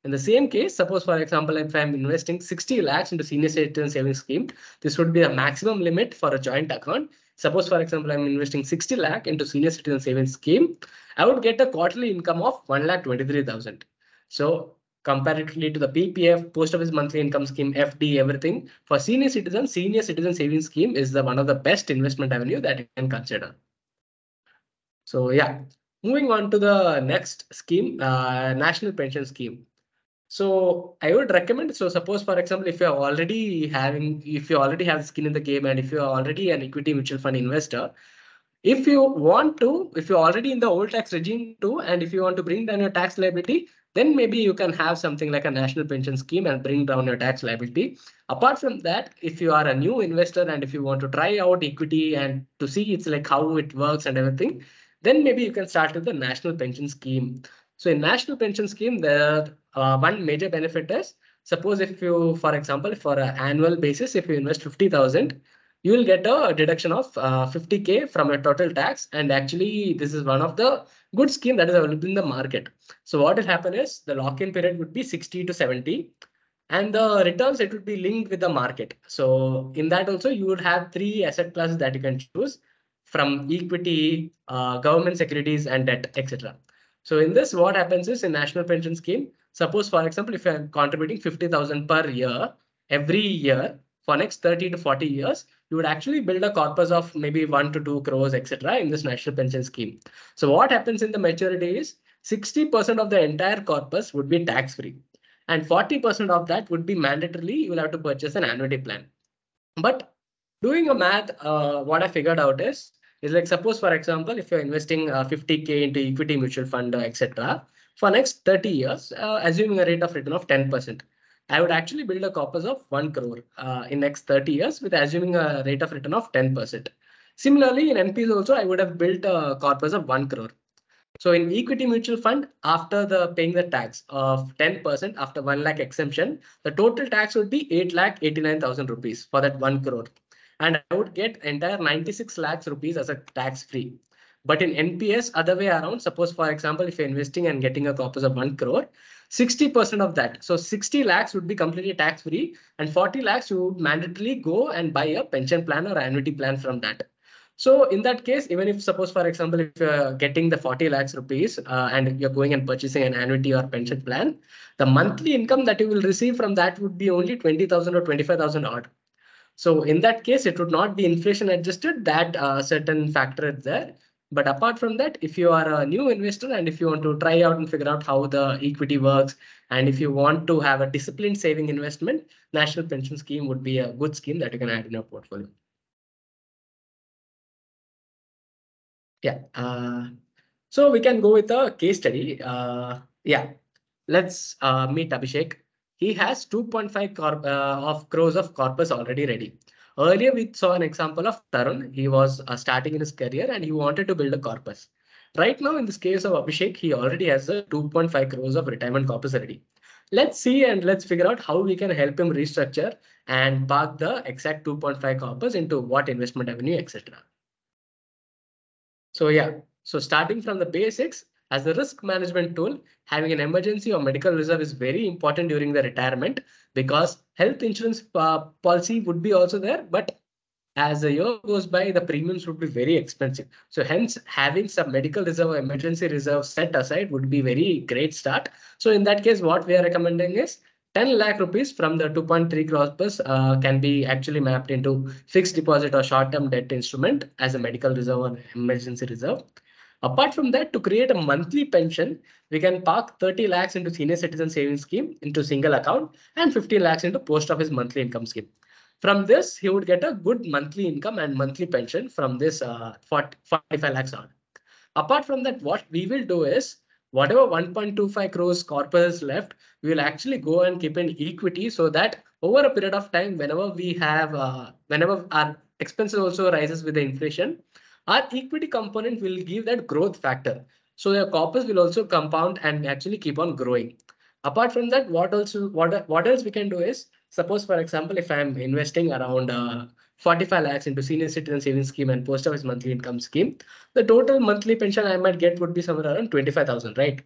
In the same case, suppose, for example, if I'm investing sixty lakhs into senior citizen savings scheme, this would be the maximum limit for a joint account. Suppose, for example, I'm investing sixty lakh into senior citizen savings scheme, I would get a quarterly income of one lakh twenty-three thousand. So comparatively to the P P F, post office monthly income scheme, F D, everything, for senior citizens, senior citizen savings scheme is the one of the best investment avenue that you can consider. So yeah, moving on to the next scheme, uh, National Pension Scheme. So I would recommend, so suppose, for example, if you are already having, if you already have skin in the game and if you are already an equity mutual fund investor, if you want to, if you're already in the old tax regime too, and if you want to bring down your tax liability, then maybe you can have something like a national pension scheme and bring down your tax liability. Apart from that, if you are a new investor and if you want to try out equity and to see it's like how it works and everything, then maybe you can start with the national pension scheme. So in national pension scheme, the uh, one major benefit is, suppose if you, for example, for an annual basis, if you invest fifty thousand, you will get a deduction of uh, fifty K from your total tax. And actually, this is one of the good scheme that is available in the market. So what will happen is the lock-in period would be sixty to seventy, and the returns, it would be linked with the market. So in that also, you would have three asset classes that you can choose from: equity, uh, government securities, and debt, et cetera. So in this, what happens is in national pension scheme, suppose, for example, if you're contributing fifty thousand per year, every year for next thirty to forty years, you would actually build a corpus of maybe one to two crores, et cetera, in this national pension scheme. So what happens in the maturity is sixty percent of the entire corpus would be tax-free, and forty percent of that would be mandatorily you will have to purchase an annuity plan. But doing a math, uh, what I figured out is, is like suppose, for example, if you're investing uh, fifty K into equity mutual fund, et cetera, for next thirty years, uh, assuming a rate of return of ten percent. I would actually build a corpus of one crore uh, in next thirty years with assuming a rate of return of ten percent. Similarly, in N P S also, I would have built a corpus of one crore. So in equity mutual fund, after the paying the tax of ten percent after one lakh exemption, the total tax would be eight lakh eighty-nine thousand rupees for that one crore. And I would get entire ninety-six lakhs rupees as a tax free. But in N P S, other way around, suppose, for example, if you're investing and getting a corpus of one crore, sixty percent of that, so sixty lakhs would be completely tax free, and forty lakhs you would mandatorily go and buy a pension plan or annuity plan from that. So in that case, even if suppose, for example, if you're getting the forty lakhs rupees uh, and you're going and purchasing an annuity or pension plan, the monthly income that you will receive from that would be only twenty thousand or twenty-five thousand odd. So in that case, it would not be inflation adjusted, that uh, certain factor is there. But apart from that, if you are a new investor and if you want to try out and figure out how the equity works, and if you want to have a disciplined saving investment, National Pension Scheme would be a good scheme that you can add in your portfolio. Yeah. Uh, so we can go with a case study. Uh, yeah. Let's uh, meet Abhishek. He has two point five uh, of crores of corpus already ready. Earlier, we saw an example of Tarun. He was uh, starting in his career and he wanted to build a corpus. Right now, in this case of Abhishek, he already has a two point five crores of retirement corpus ready. Let's see and let's figure out how we can help him restructure and park the exact two point five corpus into what investment avenue, et cetera. So yeah, so starting from the basics, as a risk management tool, having an emergency or medical reserve is very important during the retirement, because health insurance uh, policy would be also there, but as the year goes by, the premiums would be very expensive. So hence, having some medical reserve or emergency reserve set aside would be very great start. So in that case, what we are recommending is ten lakh rupees from the two point three crores uh, can be actually mapped into fixed deposit or short-term debt instrument as a medical reserve or emergency reserve. Apart from that, to create a monthly pension, we can park thirty lakhs into senior citizen savings scheme into single account and fifteen lakhs into post office monthly income scheme. From this, he would get a good monthly income and monthly pension from this uh, forty-five lakhs on. Apart from that, what we will do is whatever one point two five crores corpus left, we will actually go and keep in equity so that over a period of time, whenever we have, uh, whenever our expenses also rises with the inflation, our equity component will give that growth factor. So your corpus will also compound and actually keep on growing. Apart from that, what else, what, what else we can do is Suppose, for example, if I'm investing around uh, forty-five lakhs into senior citizen savings scheme and post office monthly income scheme, the total monthly pension I might get would be somewhere around twenty-five thousand, right?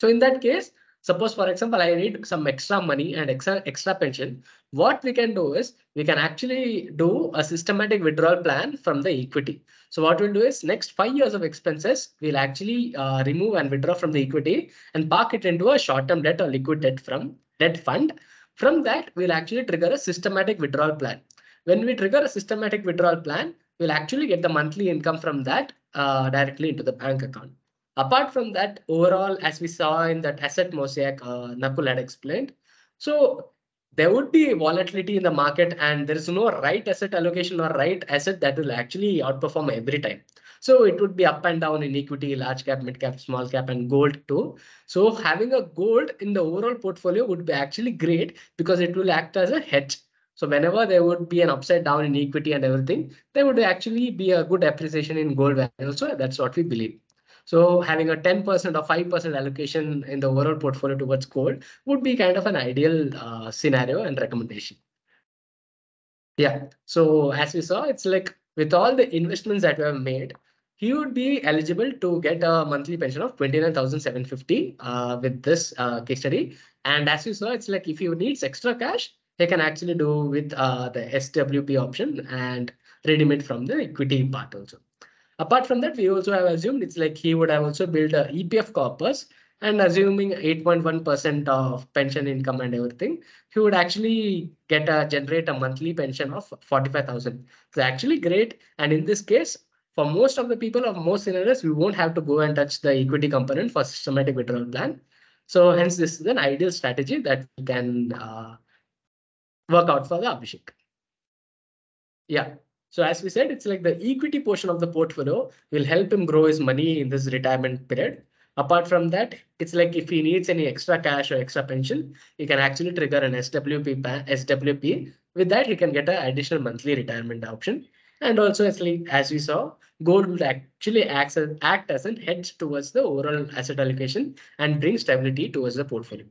So in that case, suppose, for example, I need some extra money and extra, extra pension. What we can do is we can actually do a systematic withdrawal plan from the equity. So what we'll do is next five years of expenses, we'll actually uh, remove and withdraw from the equity and park it into a short-term debt or liquid debt from debt fund. From that, we'll actually trigger a systematic withdrawal plan. When we trigger a systematic withdrawal plan, we'll actually get the monthly income from that uh, directly into the bank account. Apart from that, overall, as we saw in that asset mosaic, uh, Nakul had explained, so there would be volatility in the market and there is no right asset allocation or right asset that will actually outperform every time. So it would be up and down in equity, large cap, mid cap, small cap, and gold too. So having a gold in the overall portfolio would be actually great because it will act as a hedge. So whenever there would be an upside down in equity and everything, there would actually be a good appreciation in gold value. So that's what we believe. So having a ten percent or five percent allocation in the overall portfolio towards gold would be kind of an ideal uh, scenario and recommendation. Yeah, so as we saw, it's like with all the investments that we have made, he would be eligible to get a monthly pension of twenty-nine thousand seven hundred fifty uh, with this uh, case study. And as you saw, it's like if he needs extra cash, he can actually do with uh, the S W P option and redeem it from the equity part also. Apart from that, we also have assumed it's like he would have also built a E P F corpus and assuming eight point one percent of pension income and everything, he would actually get a generate a monthly pension of forty-five thousand. So actually great. And in this case, for most of the people of most scenarios, we won't have to go and touch the equity component for systematic withdrawal plan. So hence this is an ideal strategy that we can uh, work out for the Abhishek. Yeah. So as we said, it's like the equity portion of the portfolio will help him grow his money in this retirement period. Apart from that, it's like if he needs any extra cash or extra pension, he can actually trigger an S W P. S W P. With that, he can get an additional monthly retirement option. And also, as, like, as we saw, gold will actually act as, act as an hedge towards the overall asset allocation and bring stability towards the portfolio.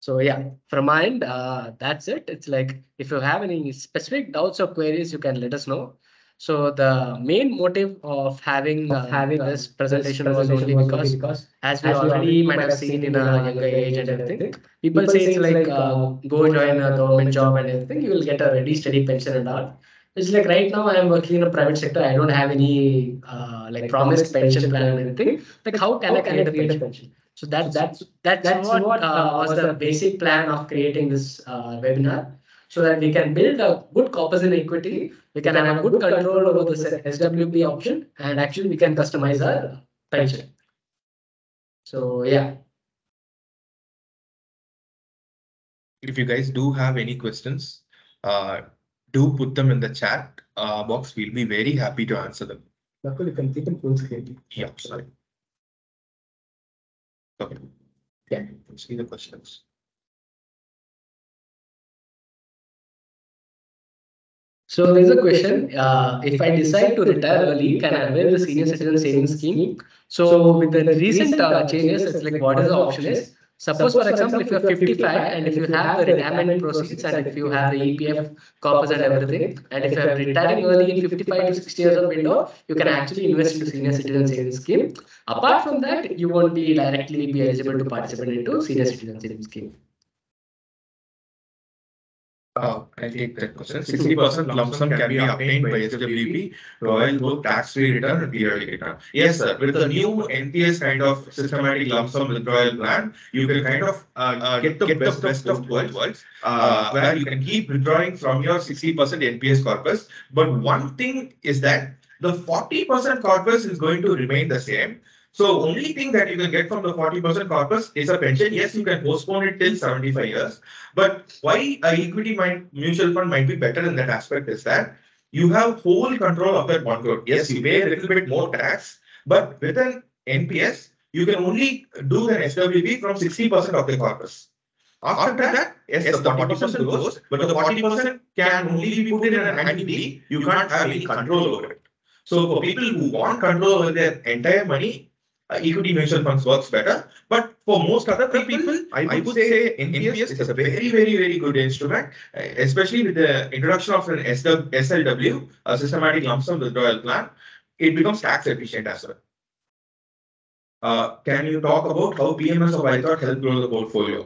So yeah, from my end, uh, that's it. It's like if you have any specific doubts or queries, you can let us know. So the main motive of having of uh, having this presentation, this presentation was only was because, because as we as already might have seen in a younger age and everything, everything. People, people say it's like, like uh, go join a government job and everything, you will get a ready, steady pension and all. It's like right now I am working in a private sector. I don't have any uh, like, like promised pension, pension plan or anything. Like how can how I create a pension? pension? So that's that's that's, that's what, what uh, was the basic plan of creating this uh, webinar, so that we can build a good corpus in equity. We can have a good control over this S W P option, and actually we can customize our pension. So yeah. If you guys do have any questions, uh, do put them in the chat uh, box. We'll be very happy to answer them. Nakul, you can take them full screen. Yeah, sorry. Okay. Yeah, let's see the questions. So there's a question. Uh, if, if I decide, decide to retire early, can I avail the senior citizen savings scheme? So, so with the recent uh, changes, it's like what is the option is? Suppose, for example, if you're fifty-five and if you have the retirement proceeds and if you have the E P F corpus and everything, and if you're retiring early in fifty-five to sixty years of window, you can actually invest into senior citizen savings scheme. Apart from that, you won't be directly be eligible to participate into senior citizen savings scheme. Oh, I take that question. sixty percent lump sum can be obtained by S W P, Royal Book, tax-free return, and periodic return. Yes, sir. With the new N P S kind of systematic lump sum withdrawal plan, you can kind of uh, get, the, get the best of both worlds, uh, where you can keep withdrawing from your sixty percent N P S corpus. But one thing is that the forty percent corpus is going to remain the same. So only thing that you can get from the forty percent corpus is a pension. Yes, you can postpone it till seventy-five years. But why a equity might, mutual fund might be better in that aspect is that you have whole control of that one crore. Yes, you pay a little bit more tax, but with an N P S, you can only do an S W P from sixty percent of the corpus. After that, yes, the forty percent goes, but the forty percent can only be put in an annuity. You can't have any control over it. So for people who want control over their entire money, Uh, equity mutual funds works better, but For most other people, people I, would I would say N P S is a very, very, very good instrument, especially with the introduction of an S L W, a systematic lump sum withdrawal plan. It becomes tax efficient as well. Uh, can you talk about how P M S of iThought helped grow the portfolio?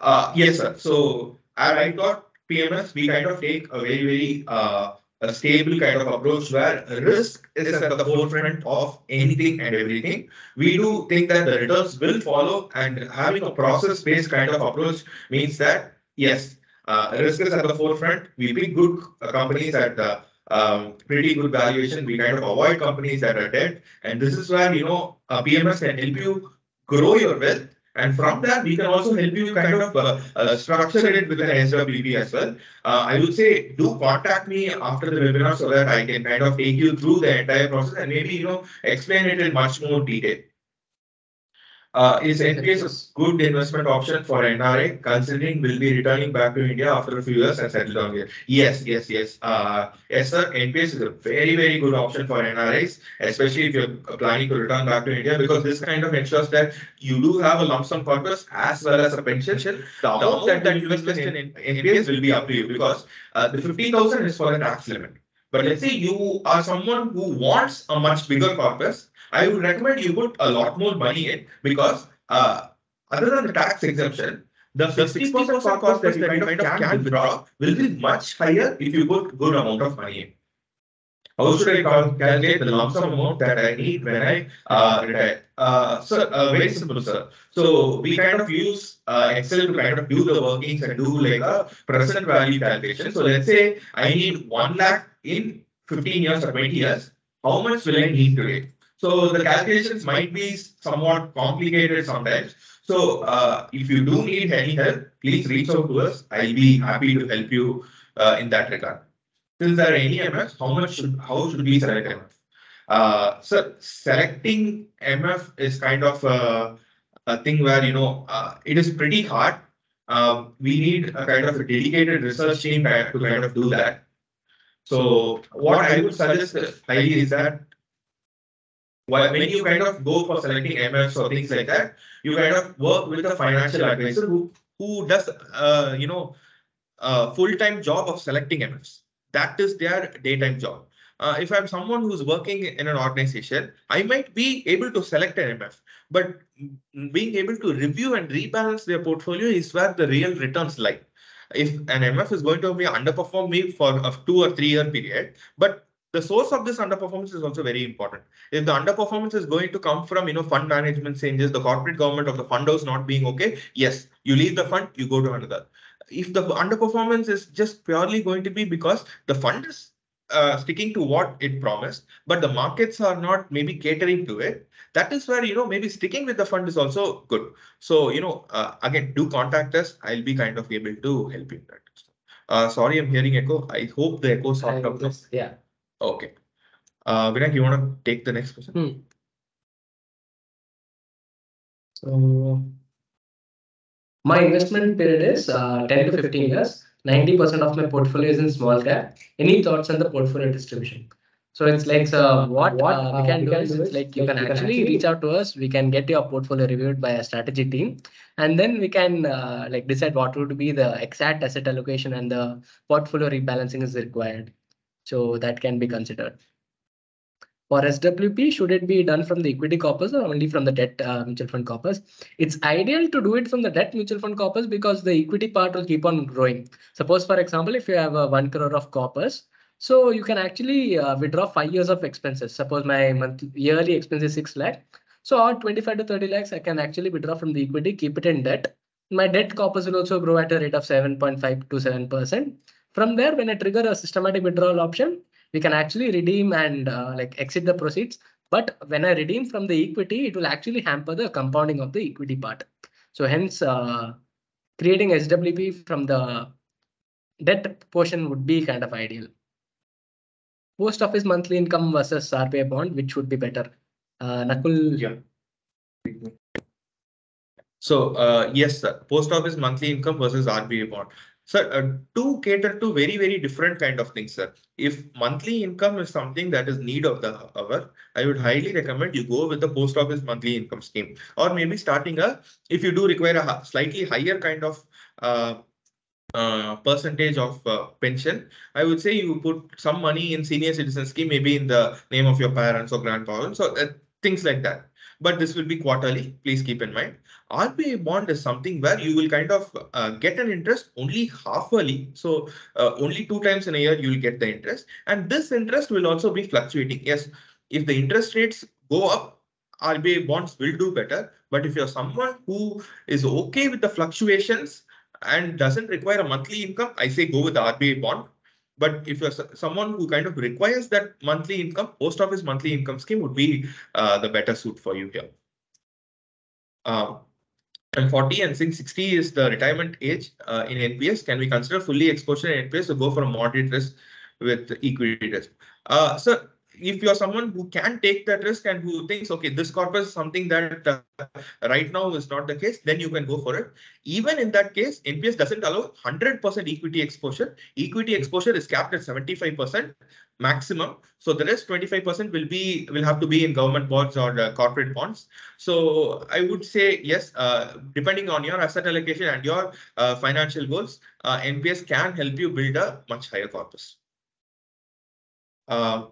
Uh, yes, sir. So at iThought P M S, we kind of take a very, very uh, a stable kind of approach where risk is at the forefront of anything and everything. We do think that the returns will follow, and having a process-based kind of approach means that, yes, uh, risk is at the forefront. We pick good companies at the Um, pretty good valuation. We kind of avoid companies that are dead, and this is where, you know, uh, P M S can help you grow your wealth, and from that we can also help you kind of uh, uh, structure it with an S W P as well. Uh, I would say do contact me after the webinar so that I can kind of take you through the entire process and maybe, you know, explain it in much more detail. Uh, is N P S a good investment option for N R I, considering we'll be returning back to India after a few years and settle down here? Yes, yes, yes. Uh, yes, sir. N P S is a very, very good option for N R Is, especially if you're planning to return back to India, because this kind of ensures that you do have a lump sum corpus as well as a pension. The, the amount that, that you invest in, in N P S will be up to you, because uh, the fifteen thousand is for the tax limit. But let's say you are someone who wants a much bigger corpus, I would recommend you put a lot more money in, because uh, other than the tax exemption, the sixty percent corpus that you kind of can withdraw will be much higher if you put good amount of money in. How should I cal calculate the lump sum amount that I need when I uh, retire? Uh, sir, uh, very simple, sir. So we kind of use uh, Excel to kind of do the workings and do like a present value calculation. So let's say I need one lakh in fifteen years or twenty years. How much will I need today? So the calculations might be somewhat complicated sometimes. So uh, if you do need any help, please reach out to us. I'll be happy to help you uh, in that regard. Since there are any M Fs, how much should how should we select M F? Uh, so selecting M F is kind of a, a thing where, you know, uh, it is pretty hard. Uh, we need a kind of a dedicated research team to kind of do that. So what I would suggest highly is that, well, when you kind of go for selecting M Fs or things like that, you kind of work with a financial advisor who, who does, uh, you know, a full-time job of selecting M Fs. That is their daytime job. Uh, if I'm someone who's working in an organization, I might be able to select an M F, but being able to review and rebalance their portfolio is where the real returns lie. If an M F is going to be underperform me for a two or three year period, but the source of this underperformance is also very important. If the underperformance is going to come from, you know, fund management changes, the corporate government of the fund house not being okay, yes, you leave the fund, you go to another. If the underperformance is just purely going to be because the fund is uh, sticking to what it promised, but the markets are not maybe catering to it, that is where, you know, maybe sticking with the fund is also good. So, you know, uh, again, do contact us. I'll be kind of able to help you in that. Uh, sorry, I'm hearing echo. I hope the echo stopped up. This. Yeah. Okay. Uh, Vinayak, you want to take the next question? Hmm. So, my investment period is uh, ten to fifteen years. ninety percent of my portfolio is in small cap. Any thoughts on the portfolio distribution? So it's like uh, what, what uh, we can uh, do is, it's like you, you can, can actually, actually reach out to us. We can get your portfolio reviewed by a strategy team, and then we can uh, like decide what would be the exact asset allocation and the portfolio rebalancing is required. So that can be considered. For S W P, should it be done from the equity corpus or only from the debt uh, mutual fund corpus? It's ideal to do it from the debt mutual fund corpus, because the equity part will keep on growing. Suppose, for example, if you have a one crore of corpus, so you can actually uh, withdraw five years of expenses. Suppose my monthly yearly expense is six lakh. So at twenty-five to thirty lakhs, I can actually withdraw from the equity, keep it in debt. My debt corpus will also grow at a rate of seven point five to seven percent. From there, when I trigger a systematic withdrawal option, we can actually redeem and uh, like exit the proceeds. But when I redeem from the equity, it will actually hamper the compounding of the equity part. So hence, uh, creating S W P from the debt portion would be kind of ideal. Post office monthly income versus R P I bond, which would be better? Uh, Nakul? Yeah. So uh, yes, sir. Post office monthly income versus R P I bond. Sir, uh, to cater to very, very different kind of things, sir. If monthly income is something that is need of the hour, I would highly recommend you go with the post office monthly income scheme, or maybe starting a, if you do require a slightly higher kind of uh, uh, percentage of uh, pension, I would say you put some money in senior citizen scheme, maybe in the name of your parents or grandparents or uh, things like that. But this will be quarterly. Please keep in mind. R B I bond is something where you will kind of uh, get an interest only half yearly. So uh, only two times in a year you will get the interest. And this interest will also be fluctuating. Yes, if the interest rates go up, R B I bonds will do better. But if you're someone who is okay with the fluctuations and doesn't require a monthly income, I say go with the R B I bond. But if you're someone who kind of requires that monthly income, post office monthly income scheme would be uh, the better suit for you here. Uh, and forty and sixty is the retirement age uh, in N P S. Can we consider fully exposure in N P S to go for a moderate risk with equity risk? Uh, so if you're someone who can take that risk and who thinks, okay, this corpus is something that uh, right now is not the case, then you can go for it. Even in that case, N P S doesn't allow one hundred percent equity exposure. Equity exposure is capped at seventy-five percent maximum. So the rest twenty-five percent will be will have to be in government bonds or uh, corporate bonds. So I would say, yes, uh, depending on your asset allocation and your uh, financial goals, uh, N P S can help you build a much higher corpus. Uh,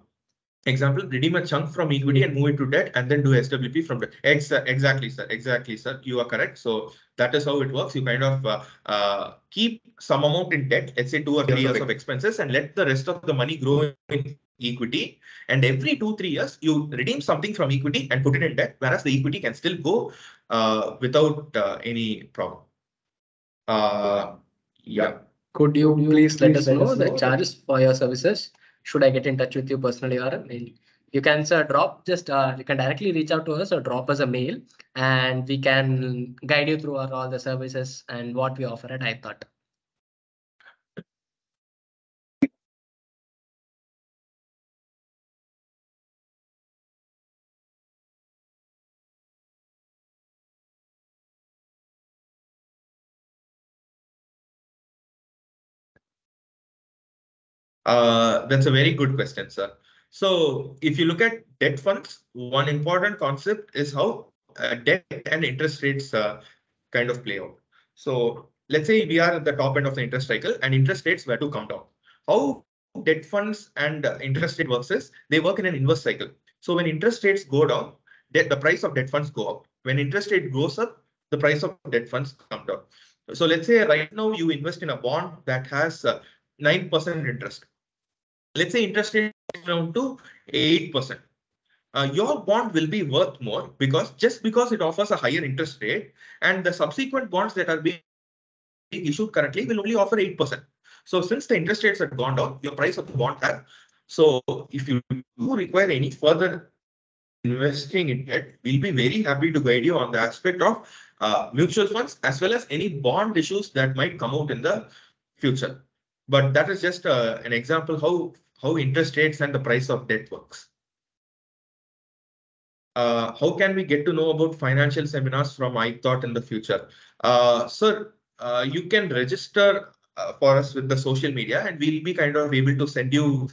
Example, redeem a chunk from equity and move it to debt and then do S W P from debt. Ex exactly, sir. Exactly, sir. You are correct. So that is how it works. You kind of uh, uh, keep some amount in debt, let's say two or three years of expenses, and let the rest of the money grow in equity. And every two, three years, you redeem something from equity and put it in debt, whereas the equity can still go uh, without uh, any problem. Uh, yeah. Could you please, please let us know the charges for your services? Should I get in touch with you personally, or a mail? You can sir, drop just uh, you can directly reach out to us or drop us a mail, and we can guide you through our, all the services and what we offer at iThought. Uh, that's a very good question, sir. So if you look at debt funds, one important concept is how uh, debt and interest rates uh, kind of play out. So let's say we are at the top end of the interest cycle and interest rates were to come down. How debt funds and uh, interest rate works is they work in an inverse cycle. So when interest rates go down, the price of debt funds go up. When interest rate goes up, the price of debt funds come down. So let's say right now you invest in a bond that has uh, nine percent interest. Let's say interest rate is down to eight percent. Uh, your bond will be worth more because just because it offers a higher interest rate, and the subsequent bonds that are being issued currently will only offer eight percent. So since the interest rates have gone down, your price of the bond has. So if you do require any further investing in debt, we'll be very happy to guide you on the aspect of uh, mutual funds as well as any bond issues that might come out in the future. But that is just uh, an example how, how interest rates and the price of debt works. Uh, how can we get to know about financial seminars from iThought in the future? Uh, sir, uh, you can register uh, for us with the social media, and we'll be kind of able to send you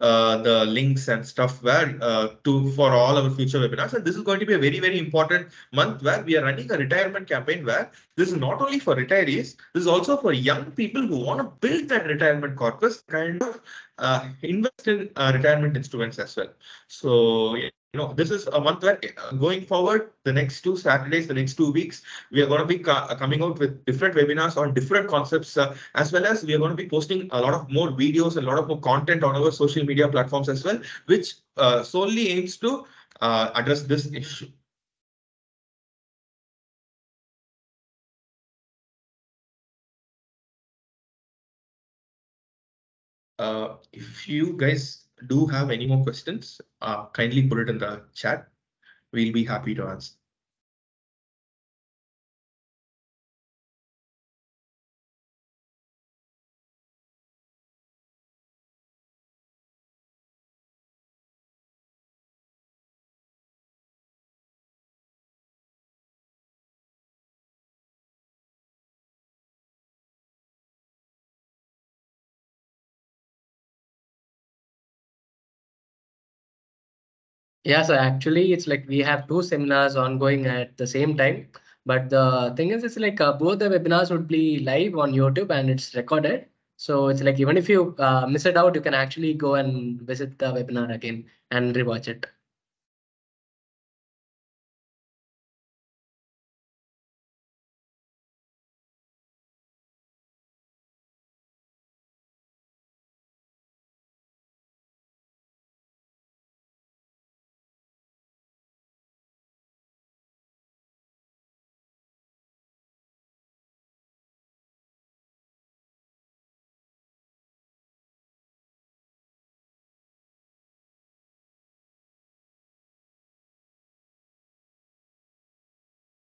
uh, the links and stuff where uh, to for all our future webinars. And this is going to be a very, very important month where we are running a retirement campaign where this is not only for retirees, this is also for young people who want to build that retirement corpus, kind of uh, invest in uh, retirement instruments as well. So, you know, this is a month where uh, going forward, the next two Saturdays, the next two weeks, we are going to be co coming out with different webinars on different concepts, uh, as well as we are going to be posting a lot of more videos, a lot of more content on our social media platforms as well, which uh, solely aims to uh, address this issue. Uh, if you guys do have any more questions, uh, kindly put it in the chat. We'll be happy to answer. Yeah, so actually, it's like we have two seminars ongoing at the same time. But the thing is, it's like uh, both the webinars would be live on YouTube and it's recorded. So it's like even if you uh, miss it out, you can actually go and visit the webinar again and rewatch it.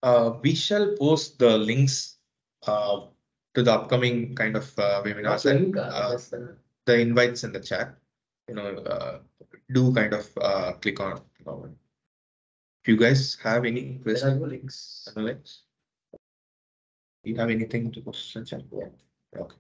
Uh, we shall post the links uh, to the upcoming kind of uh, webinars and uh, the invites in the chat. You know, uh, do kind of uh, click on. If you guys have any questions, links. links. Do you have anything to post in the chat? Yeah. Okay.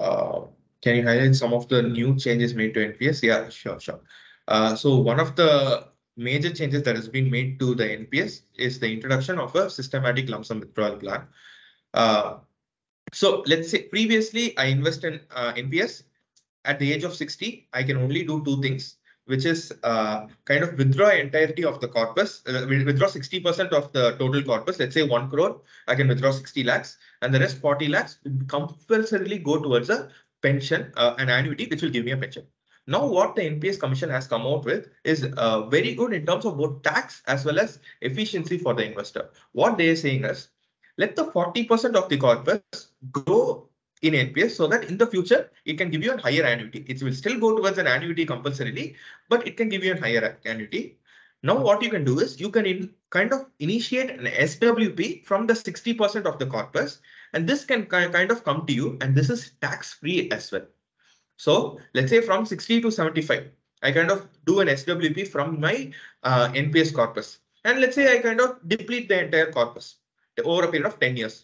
Uh, Can you highlight some of the new changes made to N P S? Yeah, sure, sure. Uh, so one of the major changes that has been made to the N P S is the introduction of a systematic lump sum withdrawal plan. Uh, so let's say previously I invest in uh, N P S. At the age of sixty, I can only do two things, which is uh, kind of withdraw entirety of the corpus, uh, withdraw sixty percent of the total corpus. Let's say one crore, I can withdraw sixty lakhs and the rest forty lakhs compulsorily go towards a pension, uh, an annuity, which will give me a pension. Now, what the N P S Commission has come out with is uh, very good in terms of both tax as well as efficiency for the investor. What they are saying is, let the forty percent of the corpus go in N P S so that in the future, it can give you a higher annuity. It will still go towards an annuity compulsorily, but it can give you a higher annuity. Now, what you can do is you can in, kind of initiate an S W P from the sixty percent of the corpus, and this can kind of come to you, and this is tax free as well. So let's say from sixty to seventy-five, I kind of do an S W P from my uh, N P S corpus. And let's say I kind of deplete the entire corpus over a period of ten years.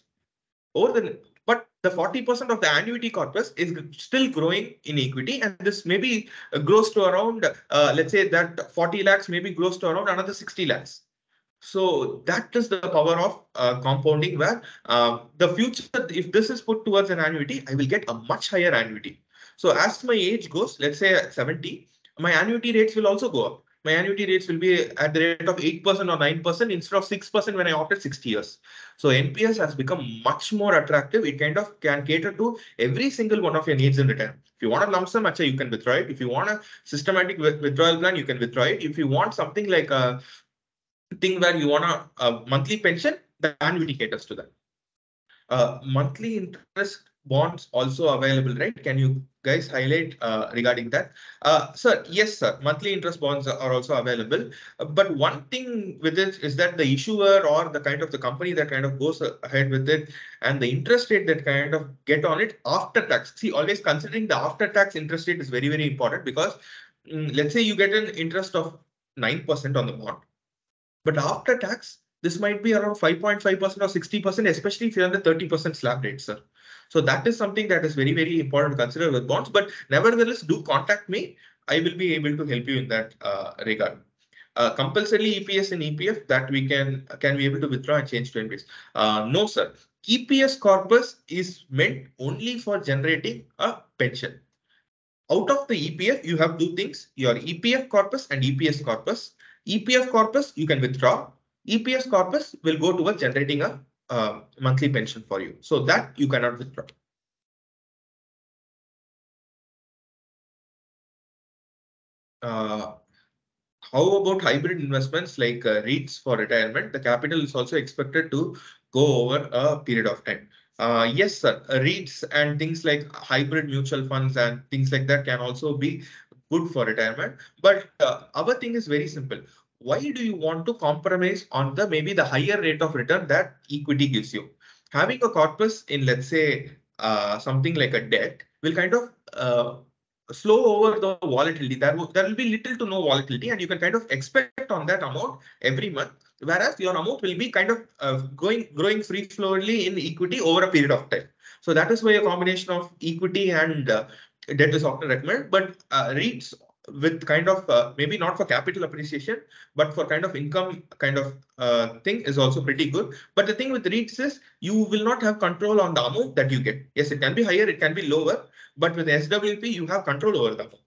Over the, but the forty percent of the annuity corpus is still growing in equity. And this maybe grows to around, uh, let's say that forty lakhs maybe grows to around another sixty lakhs. So that is the power of uh, compounding, where uh, the future, if this is put towards an annuity, I will get a much higher annuity. So as my age goes, let's say seventy, my annuity rates will also go up. My annuity rates will be at the rate of eight percent or nine percent instead of six percent when I opted sixty years. So N P S has become much more attractive. It kind of can cater to every single one of your needs in return. If you want a lump sum, actually, you can withdraw it. If you want a systematic withdrawal plan, you can withdraw it. If you want something like a thing where you want a, a monthly pension, the annuity caters to that. Uh, monthly interest bonds also available, right? Can you guys highlight uh, regarding that? Uh, sir, yes, sir. Monthly interest bonds are also available. Uh, but one thing with it is that the issuer or the kind of the company that kind of goes ahead with it and the interest rate that kind of get on it after tax. See, always considering the after tax interest rate is very, very important because um, let's say you get an interest of nine percent on the bond. But after tax, this might be around five point five percent or sixty percent, especially if you're on the thirty percent slab rate, sir. So that is something that is very, very important to consider with bonds. But nevertheless, do contact me. I will be able to help you in that uh, regard. Uh, compulsory E P S and E P F that we can can be able to withdraw and change to N P S. Uh, no, sir. E P S corpus is meant only for generating a pension. Out of the E P F, you have two things: your E P F corpus and E P S corpus. E P F corpus, you can withdraw. E P S corpus will go towards generating a uh, monthly pension for you. So that you cannot withdraw. Uh, how about hybrid investments like uh, REITs for retirement? The capital is also expected to go over a period of time. Uh, yes, sir. REITs and things like hybrid mutual funds and things like that can also be good for retirement. But uh, our thing is very simple. Why do you want to compromise on the maybe the higher rate of return that equity gives you? Having a corpus in, let's say, uh, something like a debt will kind of uh, slow over the volatility. There will, there will be little to no volatility and you can kind of expect on that amount every month. whereas your amount will be kind of uh, going growing free flowingly in equity over a period of time. So that is why a combination of equity and uh, debt is often recommended. But uh, REITs with kind of uh, maybe not for capital appreciation, but for kind of income kind of uh, thing is also pretty good. But the thing with REITs is you will not have control on the amount that you get. Yes, it can be higher, it can be lower, but with S W P, you have control over the amount.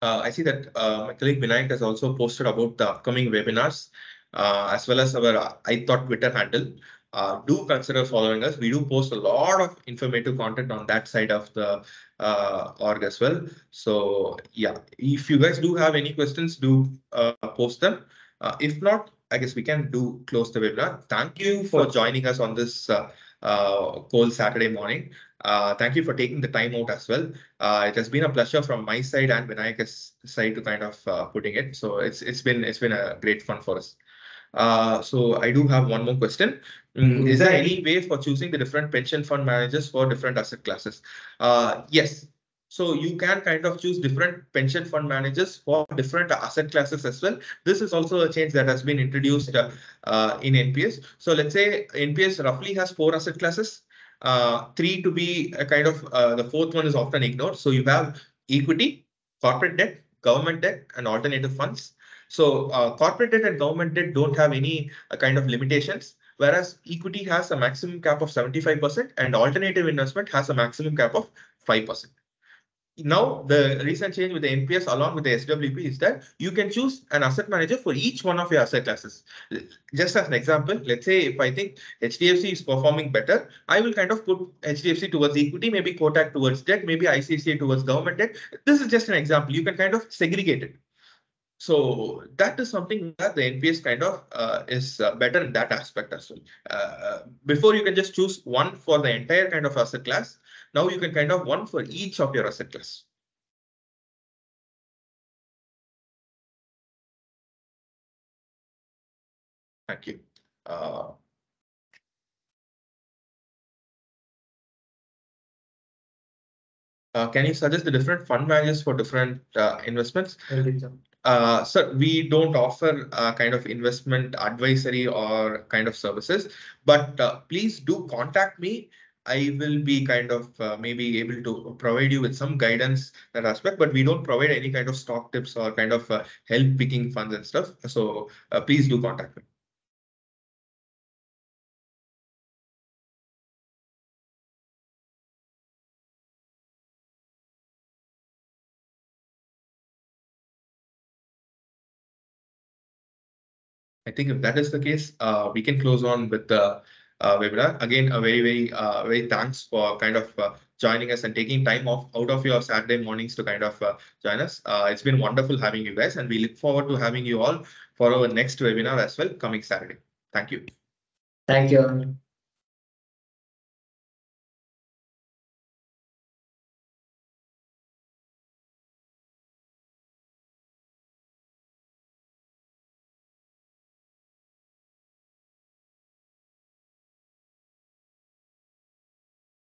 Uh, I see that uh, my colleague Vinayak has also posted about the upcoming webinars uh, as well as our I Thought Twitter handle. Uh, do consider following us. We do post a lot of informative content on that side of the uh, org as well. So yeah, if you guys do have any questions, do uh, post them. Uh, if not, I guess we can do close the webinar. Thank you for joining us on this uh, uh, cold Saturday morning. Uh, thank you for taking the time out as well. Uh, it has been a pleasure from my side and Vinayak's side to kind of uh, putting it. So it's it's been it's been a great fun for us. Uh, so I do have one more question. Mm, is there any way for choosing the different pension fund managers for different asset classes? Uh, yes. So you can kind of choose different pension fund managers for different asset classes as well. This is also a change that has been introduced uh, uh, in N P S. So let's say N P S roughly has four asset classes. Uh, three to be a kind of uh, the fourth one is often ignored. So you have equity, corporate debt, government debt, and alternative funds. So uh, corporate debt and government debt don't have any uh, kind of limitations, whereas equity has a maximum cap of seventy-five percent and alternative investment has a maximum cap of five percent. Now, the recent change with the N P S along with the S W P is that you can choose an asset manager for each one of your asset classes. Just as an example, let's say if I think H D F C is performing better, I will kind of put H D F C towards equity, maybe Kotak towards debt, maybe I C I C I towards government debt. This is just an example. You can kind of segregate it. So that is something that the N P S kind of uh, is uh, better in that aspect as well. Uh, before you can just choose one for the entire kind of asset class. Now you can kind of one for each of your asset class. Thank you. Uh, uh, can you suggest the different fund managers for different uh, investments? Uh, sir, we don't offer uh, kind of investment advisory or kind of services, but uh, please do contact me. I will be kind of uh, maybe able to provide you with some guidance in that aspect, but we don't provide any kind of stock tips or kind of uh, help picking funds and stuff. So uh, please do contact me. I think if that is the case, uh, we can close on with the uh, Uh, webinar. Again, a very, very, uh, very thanks for kind of uh, joining us and taking time off out of your Saturday mornings to kind of uh, join us. Uh, it's been wonderful having you guys, and we look forward to having you all for our next webinar as well coming Saturday. Thank you. Thank you.